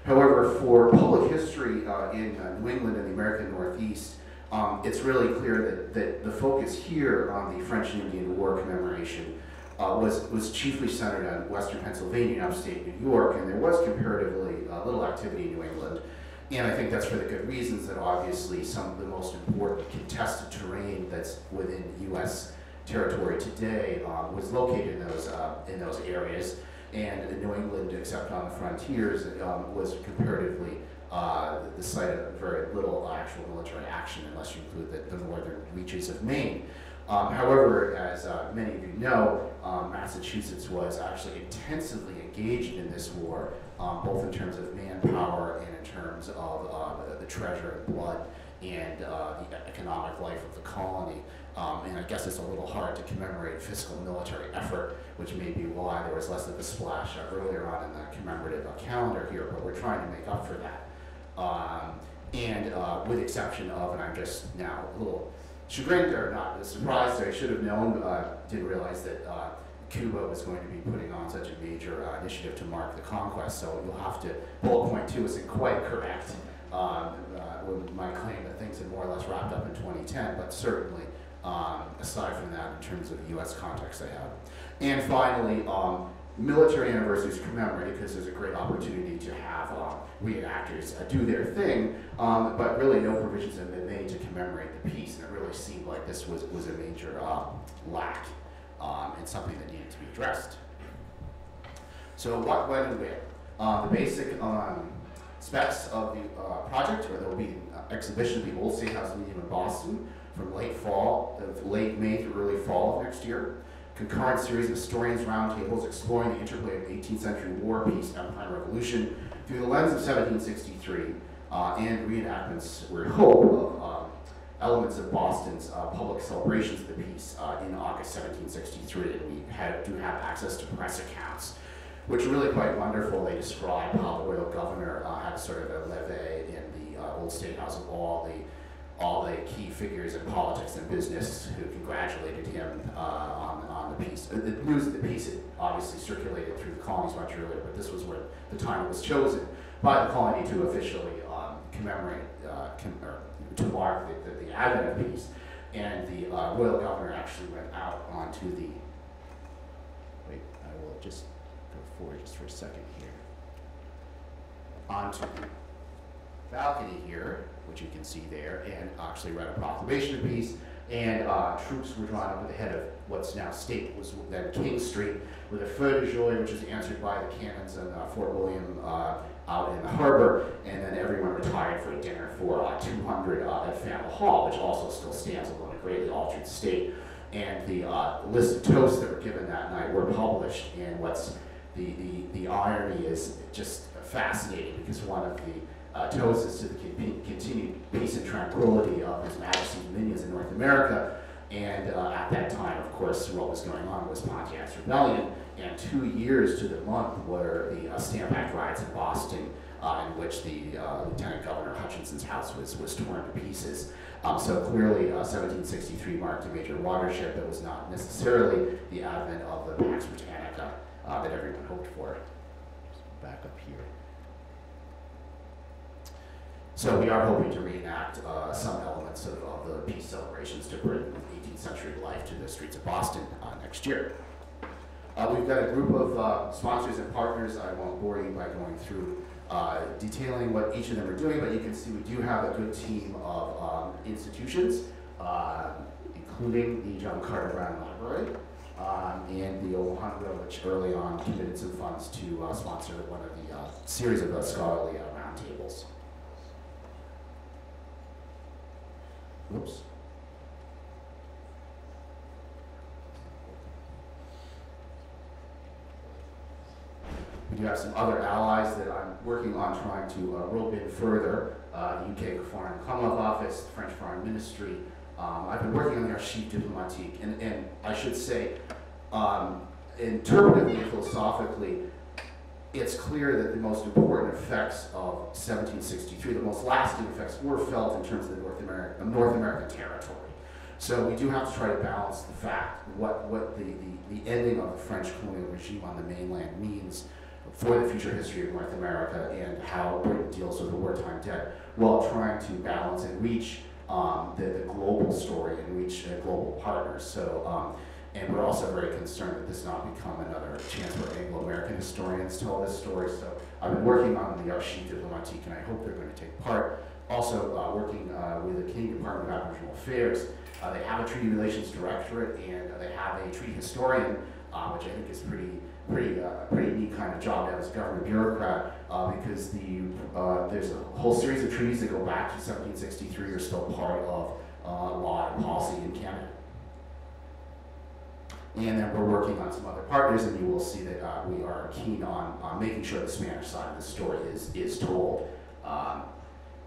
However, for public history in New England and the American Northeast, it's really clear that the focus here on the French and Indian War commemoration was chiefly centered on Western Pennsylvania and upstate New York, and there was comparatively little activity in New England. And I think that's for the good reasons that obviously some of the most important contested terrain that's within U.S. territory today was located in those areas, and in New England, except on the frontiers, was comparatively the site of very little actual military action, unless you include the northern reaches of Maine. However, as many of you know, Massachusetts was actually intensively engaged in this war, both in terms of manpower and in terms of the treasure and blood and the economic life of the colony. And I guess it's a little hard to commemorate fiscal military effort, which may be why there was less of a splash earlier on in the commemorative calendar here, but we're trying to make up for that. And with the exception of, and I'm just now a little chagrined or not surprised, I should have known, didn't realize that Cuba was going to be putting on such a major initiative to mark the conquest, so you'll have to, bullet point 2 isn't quite correct with my claim that things had more or less wrapped up in 2010, but certainly, aside from that, in terms of the US context I have. And finally, military anniversaries commemorate because there's a great opportunity to have reenactors do their thing, but really no provisions have been made to commemorate the peace, and it really seemed like this was a major lack and something that needed to be addressed. So what went and where? The basic specs of the project, or there will be an exhibition at the Old State House Museum in Boston from late May to early fall of next year. Concurrent series of historians' roundtables exploring the interplay of 18th century war, peace, empire, revolution through the lens of 1763 and reenactments, we hope, of elements of Boston's public celebrations of the peace in August 1763. And we do have access to press accounts, which are really quite wonderful. They describe how the royal governor had sort of a levee in the Old State House of all the all the key figures in politics and business who congratulated him on the peace. The news of the peace had obviously circulated through the colonies much earlier, but this was where the time was chosen by the colony to officially commemorate to mark the advent of peace. And the royal governor actually went out onto the, wait, I will just go forward just for a second here, onto the balcony here, which you can see there, and actually read a proclamation of peace, and troops were drawn up at the head of what's now State, was then King Street, with a feu de joie, which was answered by the cannons in Fort William out in the harbor, and then everyone retired for dinner for 200 at Faneuil Hall, which also still stands alone in a greatly altered state. And the list of toasts that were given that night were published, and what's the irony is just fascinating, because one of the toast is to the continued peace and tranquility of His Majesty's dominions in North America. And at that time, of course, what was going on was Pontiac's Rebellion, and 2 years to the month were the Stamp Act riots in Boston, in which the Lieutenant Governor Hutchinson's house was torn to pieces. So clearly, 1763 marked a major watershed that was not necessarily the advent of the Pax Britannica that everyone hoped for. Just back up here. So we are hoping to reenact some elements of the peace celebrations to bring 18th century life to the streets of Boston next year. We've got a group of sponsors and partners. I won't bore you by going through detailing what each of them are doing, but you can see we do have a good team of institutions, including the John Carter Brown Library and the Olohundro, which early on committed some funds to sponsor one of the series of scholarly roundtables. Oops. We do have some other allies that I'm working on trying to rope in further. The UK Foreign Commonwealth Office, the French Foreign Ministry. I've been working on the Archive Diplomatique, and I should say, interpretively and philosophically, it's clear that the most important effects of 1763, the most lasting effects, were felt in terms of the North American territory. So we do have to try to balance the fact what the ending of the French colonial regime on the mainland means for the future history of North America and how Britain deals with the wartime debt, while trying to balance and reach the global story and reach global partners. So. And we're also very concerned that this not become another chance for Anglo-American historians to tell this story. So I've been working on the Archive Diplomatique, and I hope they're going to take part. Also working with the Canadian Department of Aboriginal Affairs. They have a treaty relations directorate, and they have a treaty historian, which I think is pretty neat kind of job as a government bureaucrat, because there's a whole series of treaties that go back to 1763 are still part of law and policy in Canada. And then we're working on some other partners, and you will see that we are keen on making sure the Spanish side of the story is told.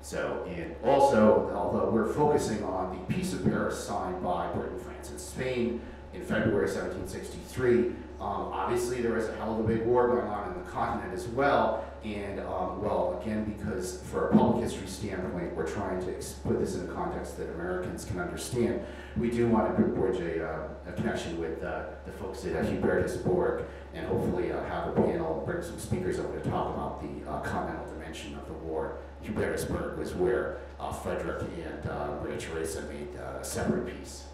So, and also, although we're focusing on the Peace of Paris signed by Britain, France, and Spain in February 1763, obviously there was a hell of a big war going on in the continent as well. And well, again, because for a public history standpoint, we're trying to put this in a context that Americans can understand. We do want to forge a connection with the folks at Hubertusburg, and hopefully have a panel and bring some speakers over to talk about the continental dimension of the war. Hubertusburg was where Frederick and Maria Theresa made a separate peace.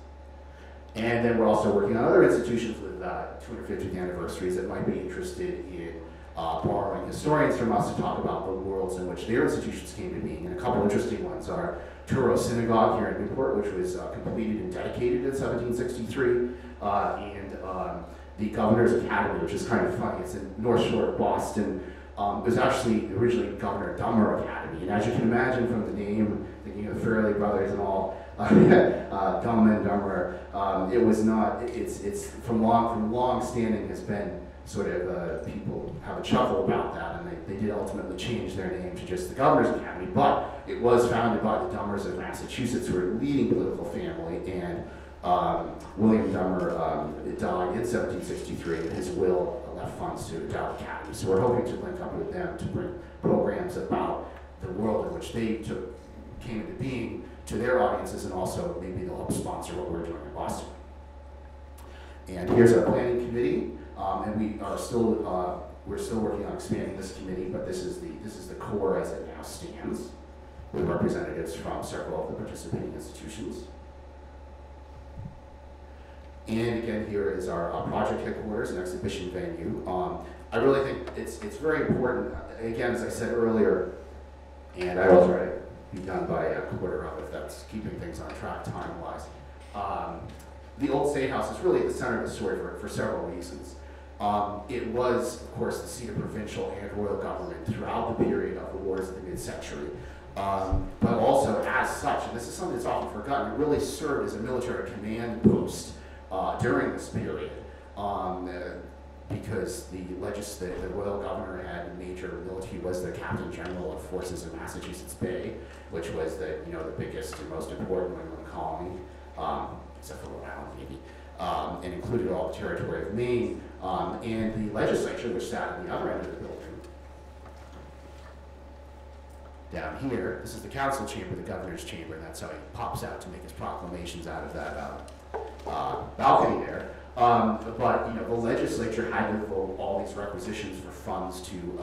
And then we're also working on other institutions with 250th anniversaries that might be interested in borrowing historians from us to talk about the worlds in which their institutions came to being. And a couple of interesting ones are Truro Synagogue here in Newport, which was completed and dedicated in 1763, and the Governor's Academy, which is kind of funny. It's in North Shore of Boston. It was actually originally Governor Dummer Academy, and as you can imagine from the name, thinking of the Fairley Brothers and all, Dumb and Dumber, it was not. It's from long standing has been. Sort of people have a chuckle about that, and they did ultimately change their name to just the Governor's Academy, but it was founded by the Dummers of Massachusetts, who were a leading political family, and William Dummer died in 1763, and his will left funds to Dow Academy. So we're hoping to link up with them to bring programs about the world in which they came into being to their audiences, and also maybe they'll help sponsor what we're doing in Boston. And here's our planning committee, and we are still we're still working on expanding this committee, but this is the core as it now stands, with representatives from several of the participating institutions. And again, here is our project headquarters and exhibition venue. I really think it's very important. Again, as I said earlier, and I will try to be done by a quarter of if that's keeping things on track time-wise. The Old State House is really at the center of the story for several reasons. It was, of course, the seat of provincial and royal government throughout the period of the wars of the mid-century. But also, as such, and this is something that's often forgotten, it really served as a military command post during this period, because the royal governor had major military, was the captain general of forces in Massachusetts Bay, which was the biggest and most important New England colony, except for Rhode Island maybe, and included all the territory of Maine, and the legislature, which sat on the other end of the building. Down here, this is the council chamber, the governor's chamber, and that's how he pops out to make his proclamations out of that balcony there. But the legislature had to vote all these requisitions for funds to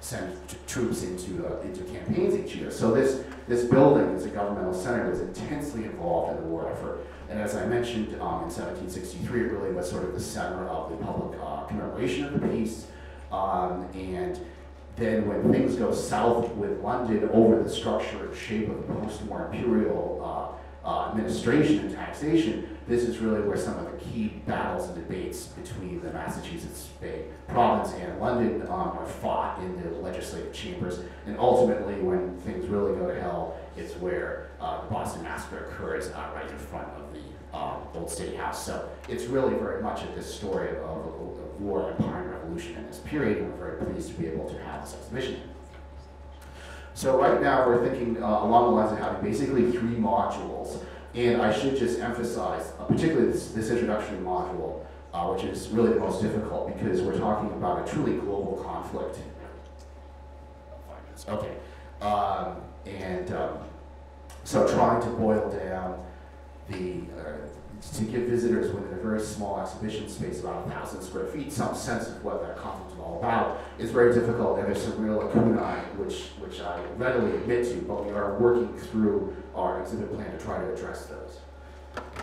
send troops into campaigns each year. So this building, as a governmental center, was intensely involved in the war effort. And as I mentioned, in 1763, it really was sort of the center of the public commemoration of the peace. And then when things go south with London over the structure and shape of the post-war imperial administration and taxation, this is really where some of the key battles and debates between the Massachusetts Bay province and London are fought in the legislative chambers. And ultimately, when things really go to hell, it's where the Boston Massacre occurs right in front of the Old State House. So it's really very much this story of war and Pine Revolution in this period, and we're very pleased to be able to have this exhibition. So right now we're thinking along the lines of having basically three modules, and I should just emphasize, particularly this introductory module, which is really the most difficult because we're talking about a truly global conflict. 5 minutes, okay. So trying to boil down to give visitors within a very small exhibition space, about 1,000 square feet, some sense of what that conflict is all about is very difficult, and there's some real lacunae, which I readily admit to, but we are working through our exhibit plan to try to address those.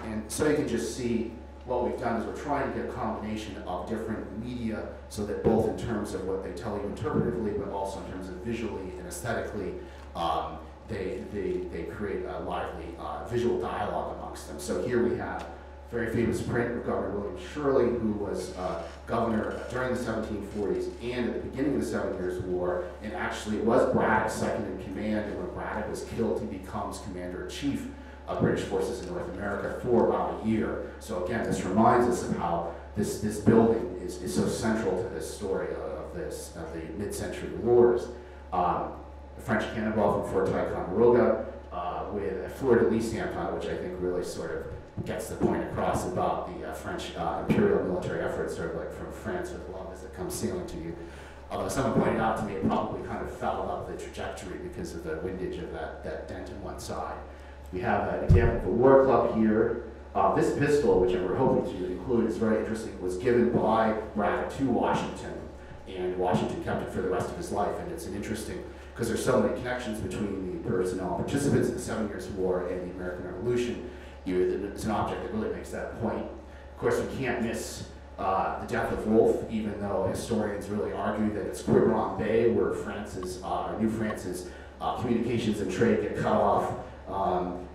And so you can just see what we've done is we're trying to get a combination of different media so that both in terms of what they tell you interpretively, but also in terms of visually and aesthetically, they create a lively visual dialogue amongst them. So here we have very famous print of Governor William Shirley, who was governor during the 1740s and at the beginning of the 7 Years' War, and actually was Braddock's second in command, and when Braddock was killed, he becomes commander-in-chief of British forces in North America for about a year. So again, this reminds us of how this building is so central to this story of the mid-century wars. The French cannonball from Fort Ticonderoga with a fleur-de-lis stamp on, which I think really sort of gets the point across about the French imperial military efforts, sort of like from France with love as it comes sailing to you. Although someone pointed out to me, it probably kind of fell up the trajectory because of the windage of that dent in one side. We have an example of the War Club here. This pistol, which we're hoping to include, is very interesting, was given by Braddock to Washington, and Washington kept it for the rest of his life, and it's an interesting, because there's so many connections between the personnel and participants in the 7 Years' War and the American Revolution. It's an object that really makes that point. Of course, you can't miss the death of Wolfe, even though historians really argue that it's Quiberon Bay where France's, New France's communications and trade get cut off.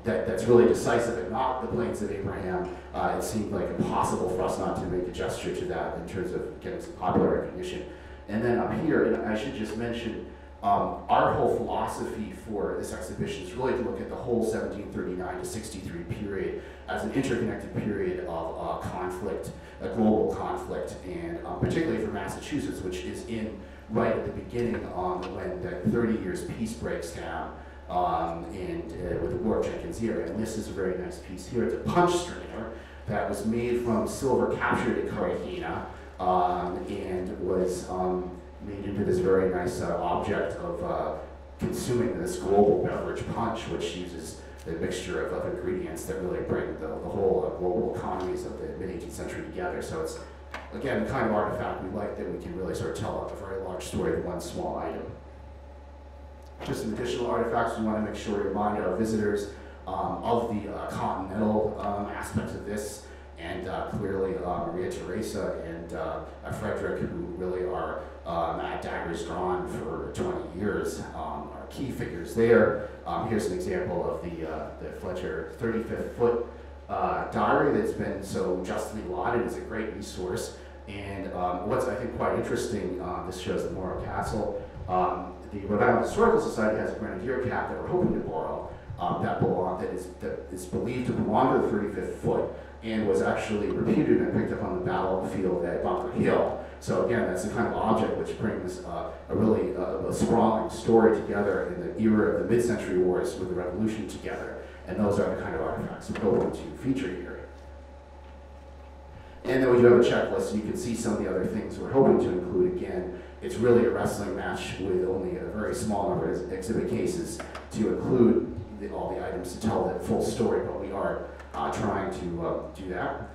That's really decisive, and not the Plains of Abraham. It seemed like impossible for us not to make a gesture to that in terms of getting some popular recognition. And then up here, and I should just mention, our whole philosophy for this exhibition is really to look at the whole 1739 to 63 period as an interconnected period of conflict, a global conflict, and particularly for Massachusetts, which is in right at the beginning when the 30 Years' Peace breaks down with the War of Jenkins' Ear. And this is a very nice piece here. It's a punch strainer that was made from silver captured at Cartagena and was made into this very nice object of consuming this global beverage punch, which uses the mixture of ingredients that really bring the whole global economies of the mid-18th century together. So it's, again, the kind of artifact we like that we can really sort of tell a very large story in one small item. Just some additional artifacts we want to make sure we remind our visitors of the continental aspects of this, and clearly Maria Theresa and Frederick, who really are at daggers drawn for 20 years, are key figures there. Here's an example of the Fletcher 35th Foot diary that's been so justly lauded as a great resource. And what's, I think, quite interesting, this shows the Morro Castle. The Rhode Island Historical Society has a grenadier cap that we're hoping to borrow that is believed to belong to the 35th Foot, and was actually repeated and picked up on the battlefield at Bunker Hill. So again, that's the kind of object which brings a really a sprawling story together in the era of the mid-century wars with the revolution together. And those are the kind of artifacts we're going to feature here. And then we do have a checklist, so you can see some of the other things we're hoping to include. Again, it's really a wrestling match with only a very small number of exhibit cases to include all the items to tell the full story, but we are trying to do that.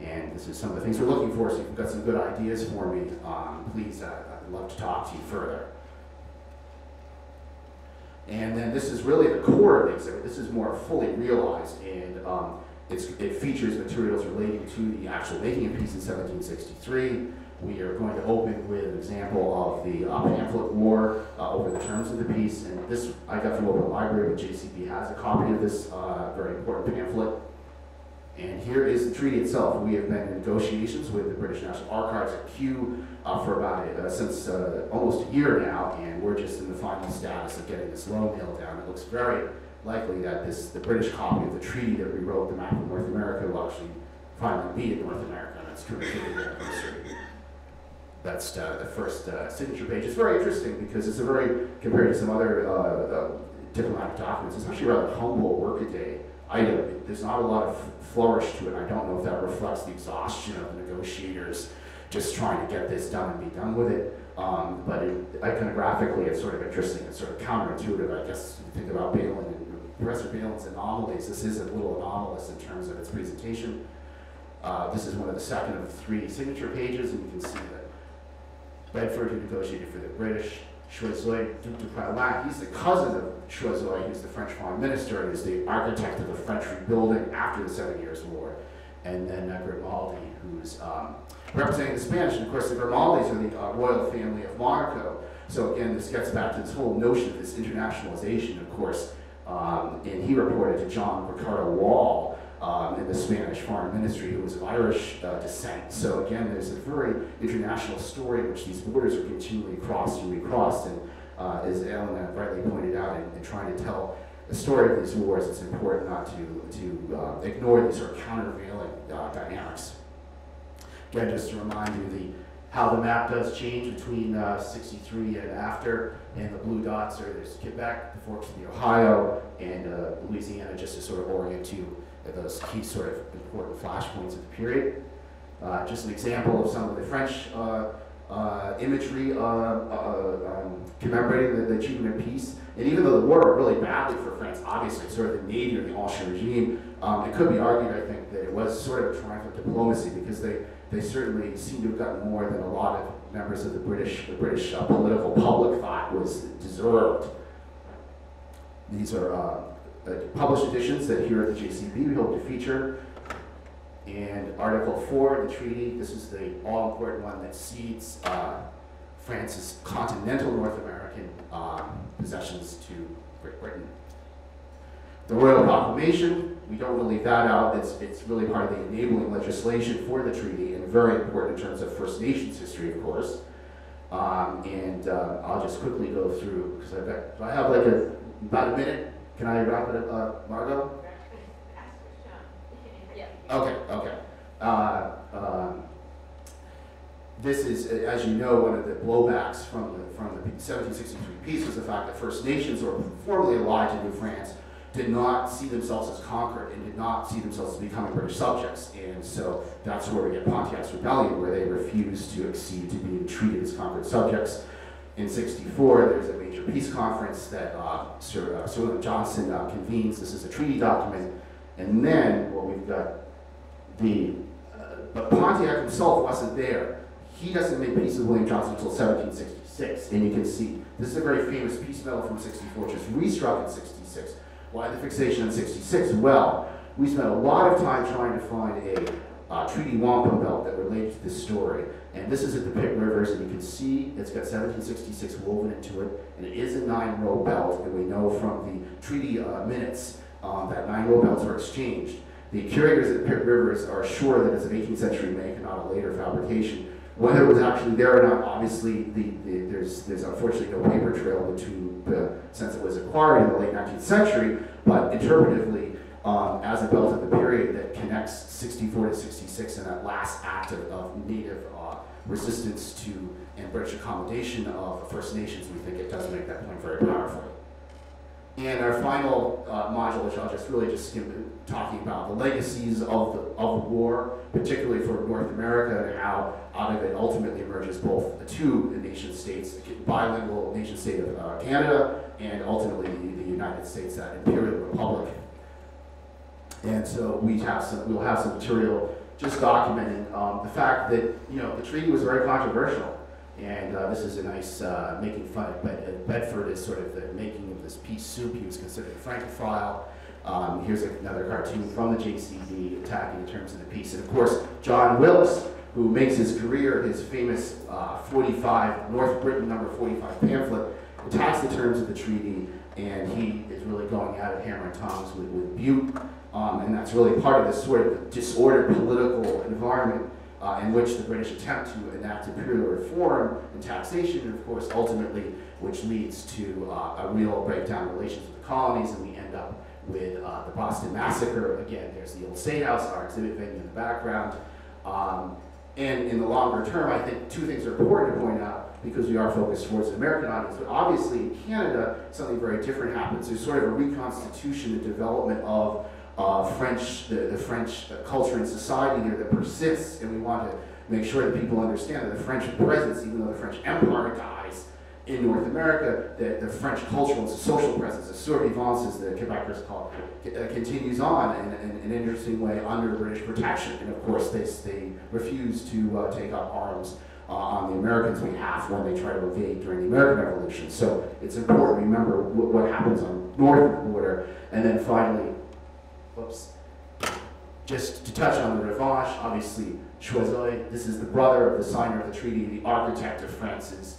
And this is some of the things we're looking for, so if you've got some good ideas for me, please, I'd love to talk to you further. And then this is really the core of the exhibit. This is more fully realized, and it features materials relating to the actual making of peace in 1763. We are going to open with an example of the pamphlet war over the terms of the peace. And this I got from Open Library, but JCB has a copy of this very important pamphlet. And here is the treaty itself. We have been in negotiations with the British National Archives at Kew for about since almost a year now, and we're just in the final status of getting this loan nailed down. It looks very likely that the British copy of the treaty that we wrote, the map of North America, will actually finally be in North America. That's true. That's the first signature page. It's very interesting because it's a very, compared to some other diplomatic documents, it's actually a rather humble workaday item. There's not a lot of flourish to it. I don't know if that reflects the exhaustion of the negotiators just trying to get this done and be done with it. But iconographically, it's sort of interesting. It's sort of counterintuitive, I guess. You think about Balin and Professor Balin's anomalies. This is a little anomalous in terms of its presentation. This is one of the second of three signature pages, and you can see that Bedford, who negotiated for the British, Choiseul, Duc de Praslin, he's the cousin of Choiseul, who's the French foreign minister and is the architect of the French rebuilding after the 7 Years' War. And then Grimaldi, who's representing the Spanish. And of course, the Grimaldis are the royal family of Monaco. So again, this gets back to this whole notion of this internationalization, of course. And he reported to John Ricardo Wall, in the Spanish foreign ministry, who was of Irish descent. So again, there's a very international story in which these borders are continually crossed and recrossed. And as Elena rightly pointed out, in trying to tell the story of these wars, it's important not to ignore these sort of countervailing dynamics. Again, just to remind you how the map does change between 63 and after, and the blue dots are there's Quebec, the forks of the Ohio, and Louisiana, just to sort of orient you at those key sort of important flashpoints of the period. Just an example of some of the French imagery commemorating the achievement of peace. And even though the war went really badly for France, obviously, sort of the navy or the Ancien regime, it could be argued, I think, that it was sort of a triumph of diplomacy, because they certainly seem to have gotten more than a lot of members of the British political public thought was deserved. These are published editions that here at the JCB we hope to feature. And Article 4 of the treaty, this is the all-important one that cedes France's continental North American possessions to Great Britain. The Royal Proclamation, we don't want to leave that out. It's really part of the enabling legislation for the treaty, and very important in terms of First Nations history, of course. I'll just quickly go through, because I have like about a minute. Can I wrap it up, Margo? Okay, okay. This is, as you know, one of the blowbacks from the 1763 peace was the fact that First Nations, were formerly allied to New France, did not see themselves as conquered and did not see themselves as becoming British subjects. And so that's where we get Pontiac's Rebellion, where they refused to accede to being treated as conquered subjects. In '64, there's a major peace conference that Sir William Johnson convenes. This is a treaty document. And then, well, we've got the, but Pontiac himself wasn't there. He doesn't make peace with William Johnson until 1766. And you can see, this is a very famous peace medal from '64, just restruck in '66. Why the fixation on '66? Well, we spent a lot of time trying to find a treaty wampum belt that related to this story. And this is at the Pitt Rivers, and you can see it's got 1766 woven into it, and it is a 9-row belt, and we know from the treaty minutes that 9-row belts are exchanged. The curators at Pitt Rivers are sure that it's an 18th century make and not a later fabrication. Whether it was actually there or not, obviously, there's unfortunately no paper trail between the sense it was acquired in the late 19th century, but interpretively, as a belt of the period that connects '64 to '66 and that last act of native resistance to and British accommodation of First Nations, we think it does make that point very powerful. And our final module, which I'll just really just skim, talking about the legacies of the war, particularly for North America, and how out of it ultimately emerges both the two nation states, the bilingual nation state of Canada, and ultimately the United States, that imperial republic. And so we have some, we'll have some material just documenting the fact that, you know, the treaty was very controversial. And this is a nice making fun of Bedford as sort of the making of this peace soup. He was considered a Francophile. Here's another cartoon from the JCB attacking the terms of the peace. And of course, John Wilkes, who makes his career, his famous 45, North Britain number 45 pamphlet, attacks the terms of the treaty, and he is really going at it hammer and tongs with Bute. And that's really part of this sort of disordered political environment in which the British attempt to enact imperial reform and taxation, and of course, ultimately, which leads to a real breakdown in relations with the colonies, and we end up with the Boston Massacre. Again, there's the Old State House, our exhibit venue in the background. And in the longer term, I think two things are important to point out, because we are focused towards the American audience, but obviously in Canada, something very different happens. There's sort of a reconstitution and development of the French culture and society here that persists, and we want to make sure that people understand that the French presence, even though the French Empire dies in North America, that the French cultural and social presence, the survivance, as the Quebecers call it, continues on in an interesting way under British protection. And of course, they refuse to take up arms on the Americans' behalf when they try to invade during the American Revolution. So it's important to remember what happens on north of the border. And then finally, whoops. Just to touch on the revanche, obviously, Choiseul, this is the brother of the signer of the treaty, the architect of France's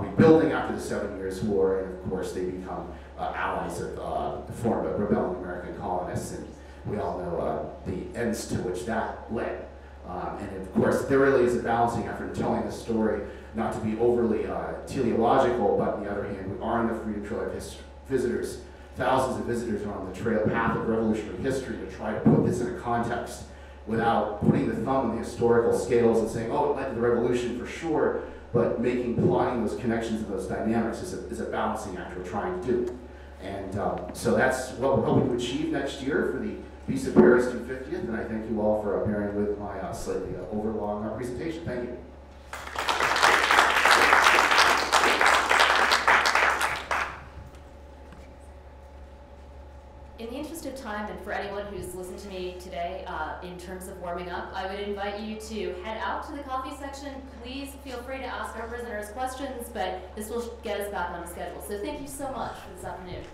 rebuilding after the 7 Years' War, and of course they become allies of former rebellion American colonists, and we all know the ends to which that led. And of course, there really is a balancing effort in telling the story, not to be overly teleological, but on the other hand, we are on the freedom trail of visitors. Thousands of visitors are on the trail path of revolutionary history to try to put this in a context without putting the thumb on the historical scales and saying, oh, it led to the revolution for sure, but making, plotting those connections and those dynamics is a balancing act we're trying to do. And so that's what we're hoping to achieve next year for the Peace of Paris 250th, and I thank you all for appearing with my slightly overlong presentation. Thank you. In the interest of time, and for anyone who's listened to me today in terms of warming up, I would invite you to head out to the coffee section. Please feel free to ask our prisoners questions, but this will get us back on the schedule. So thank you so much for this afternoon.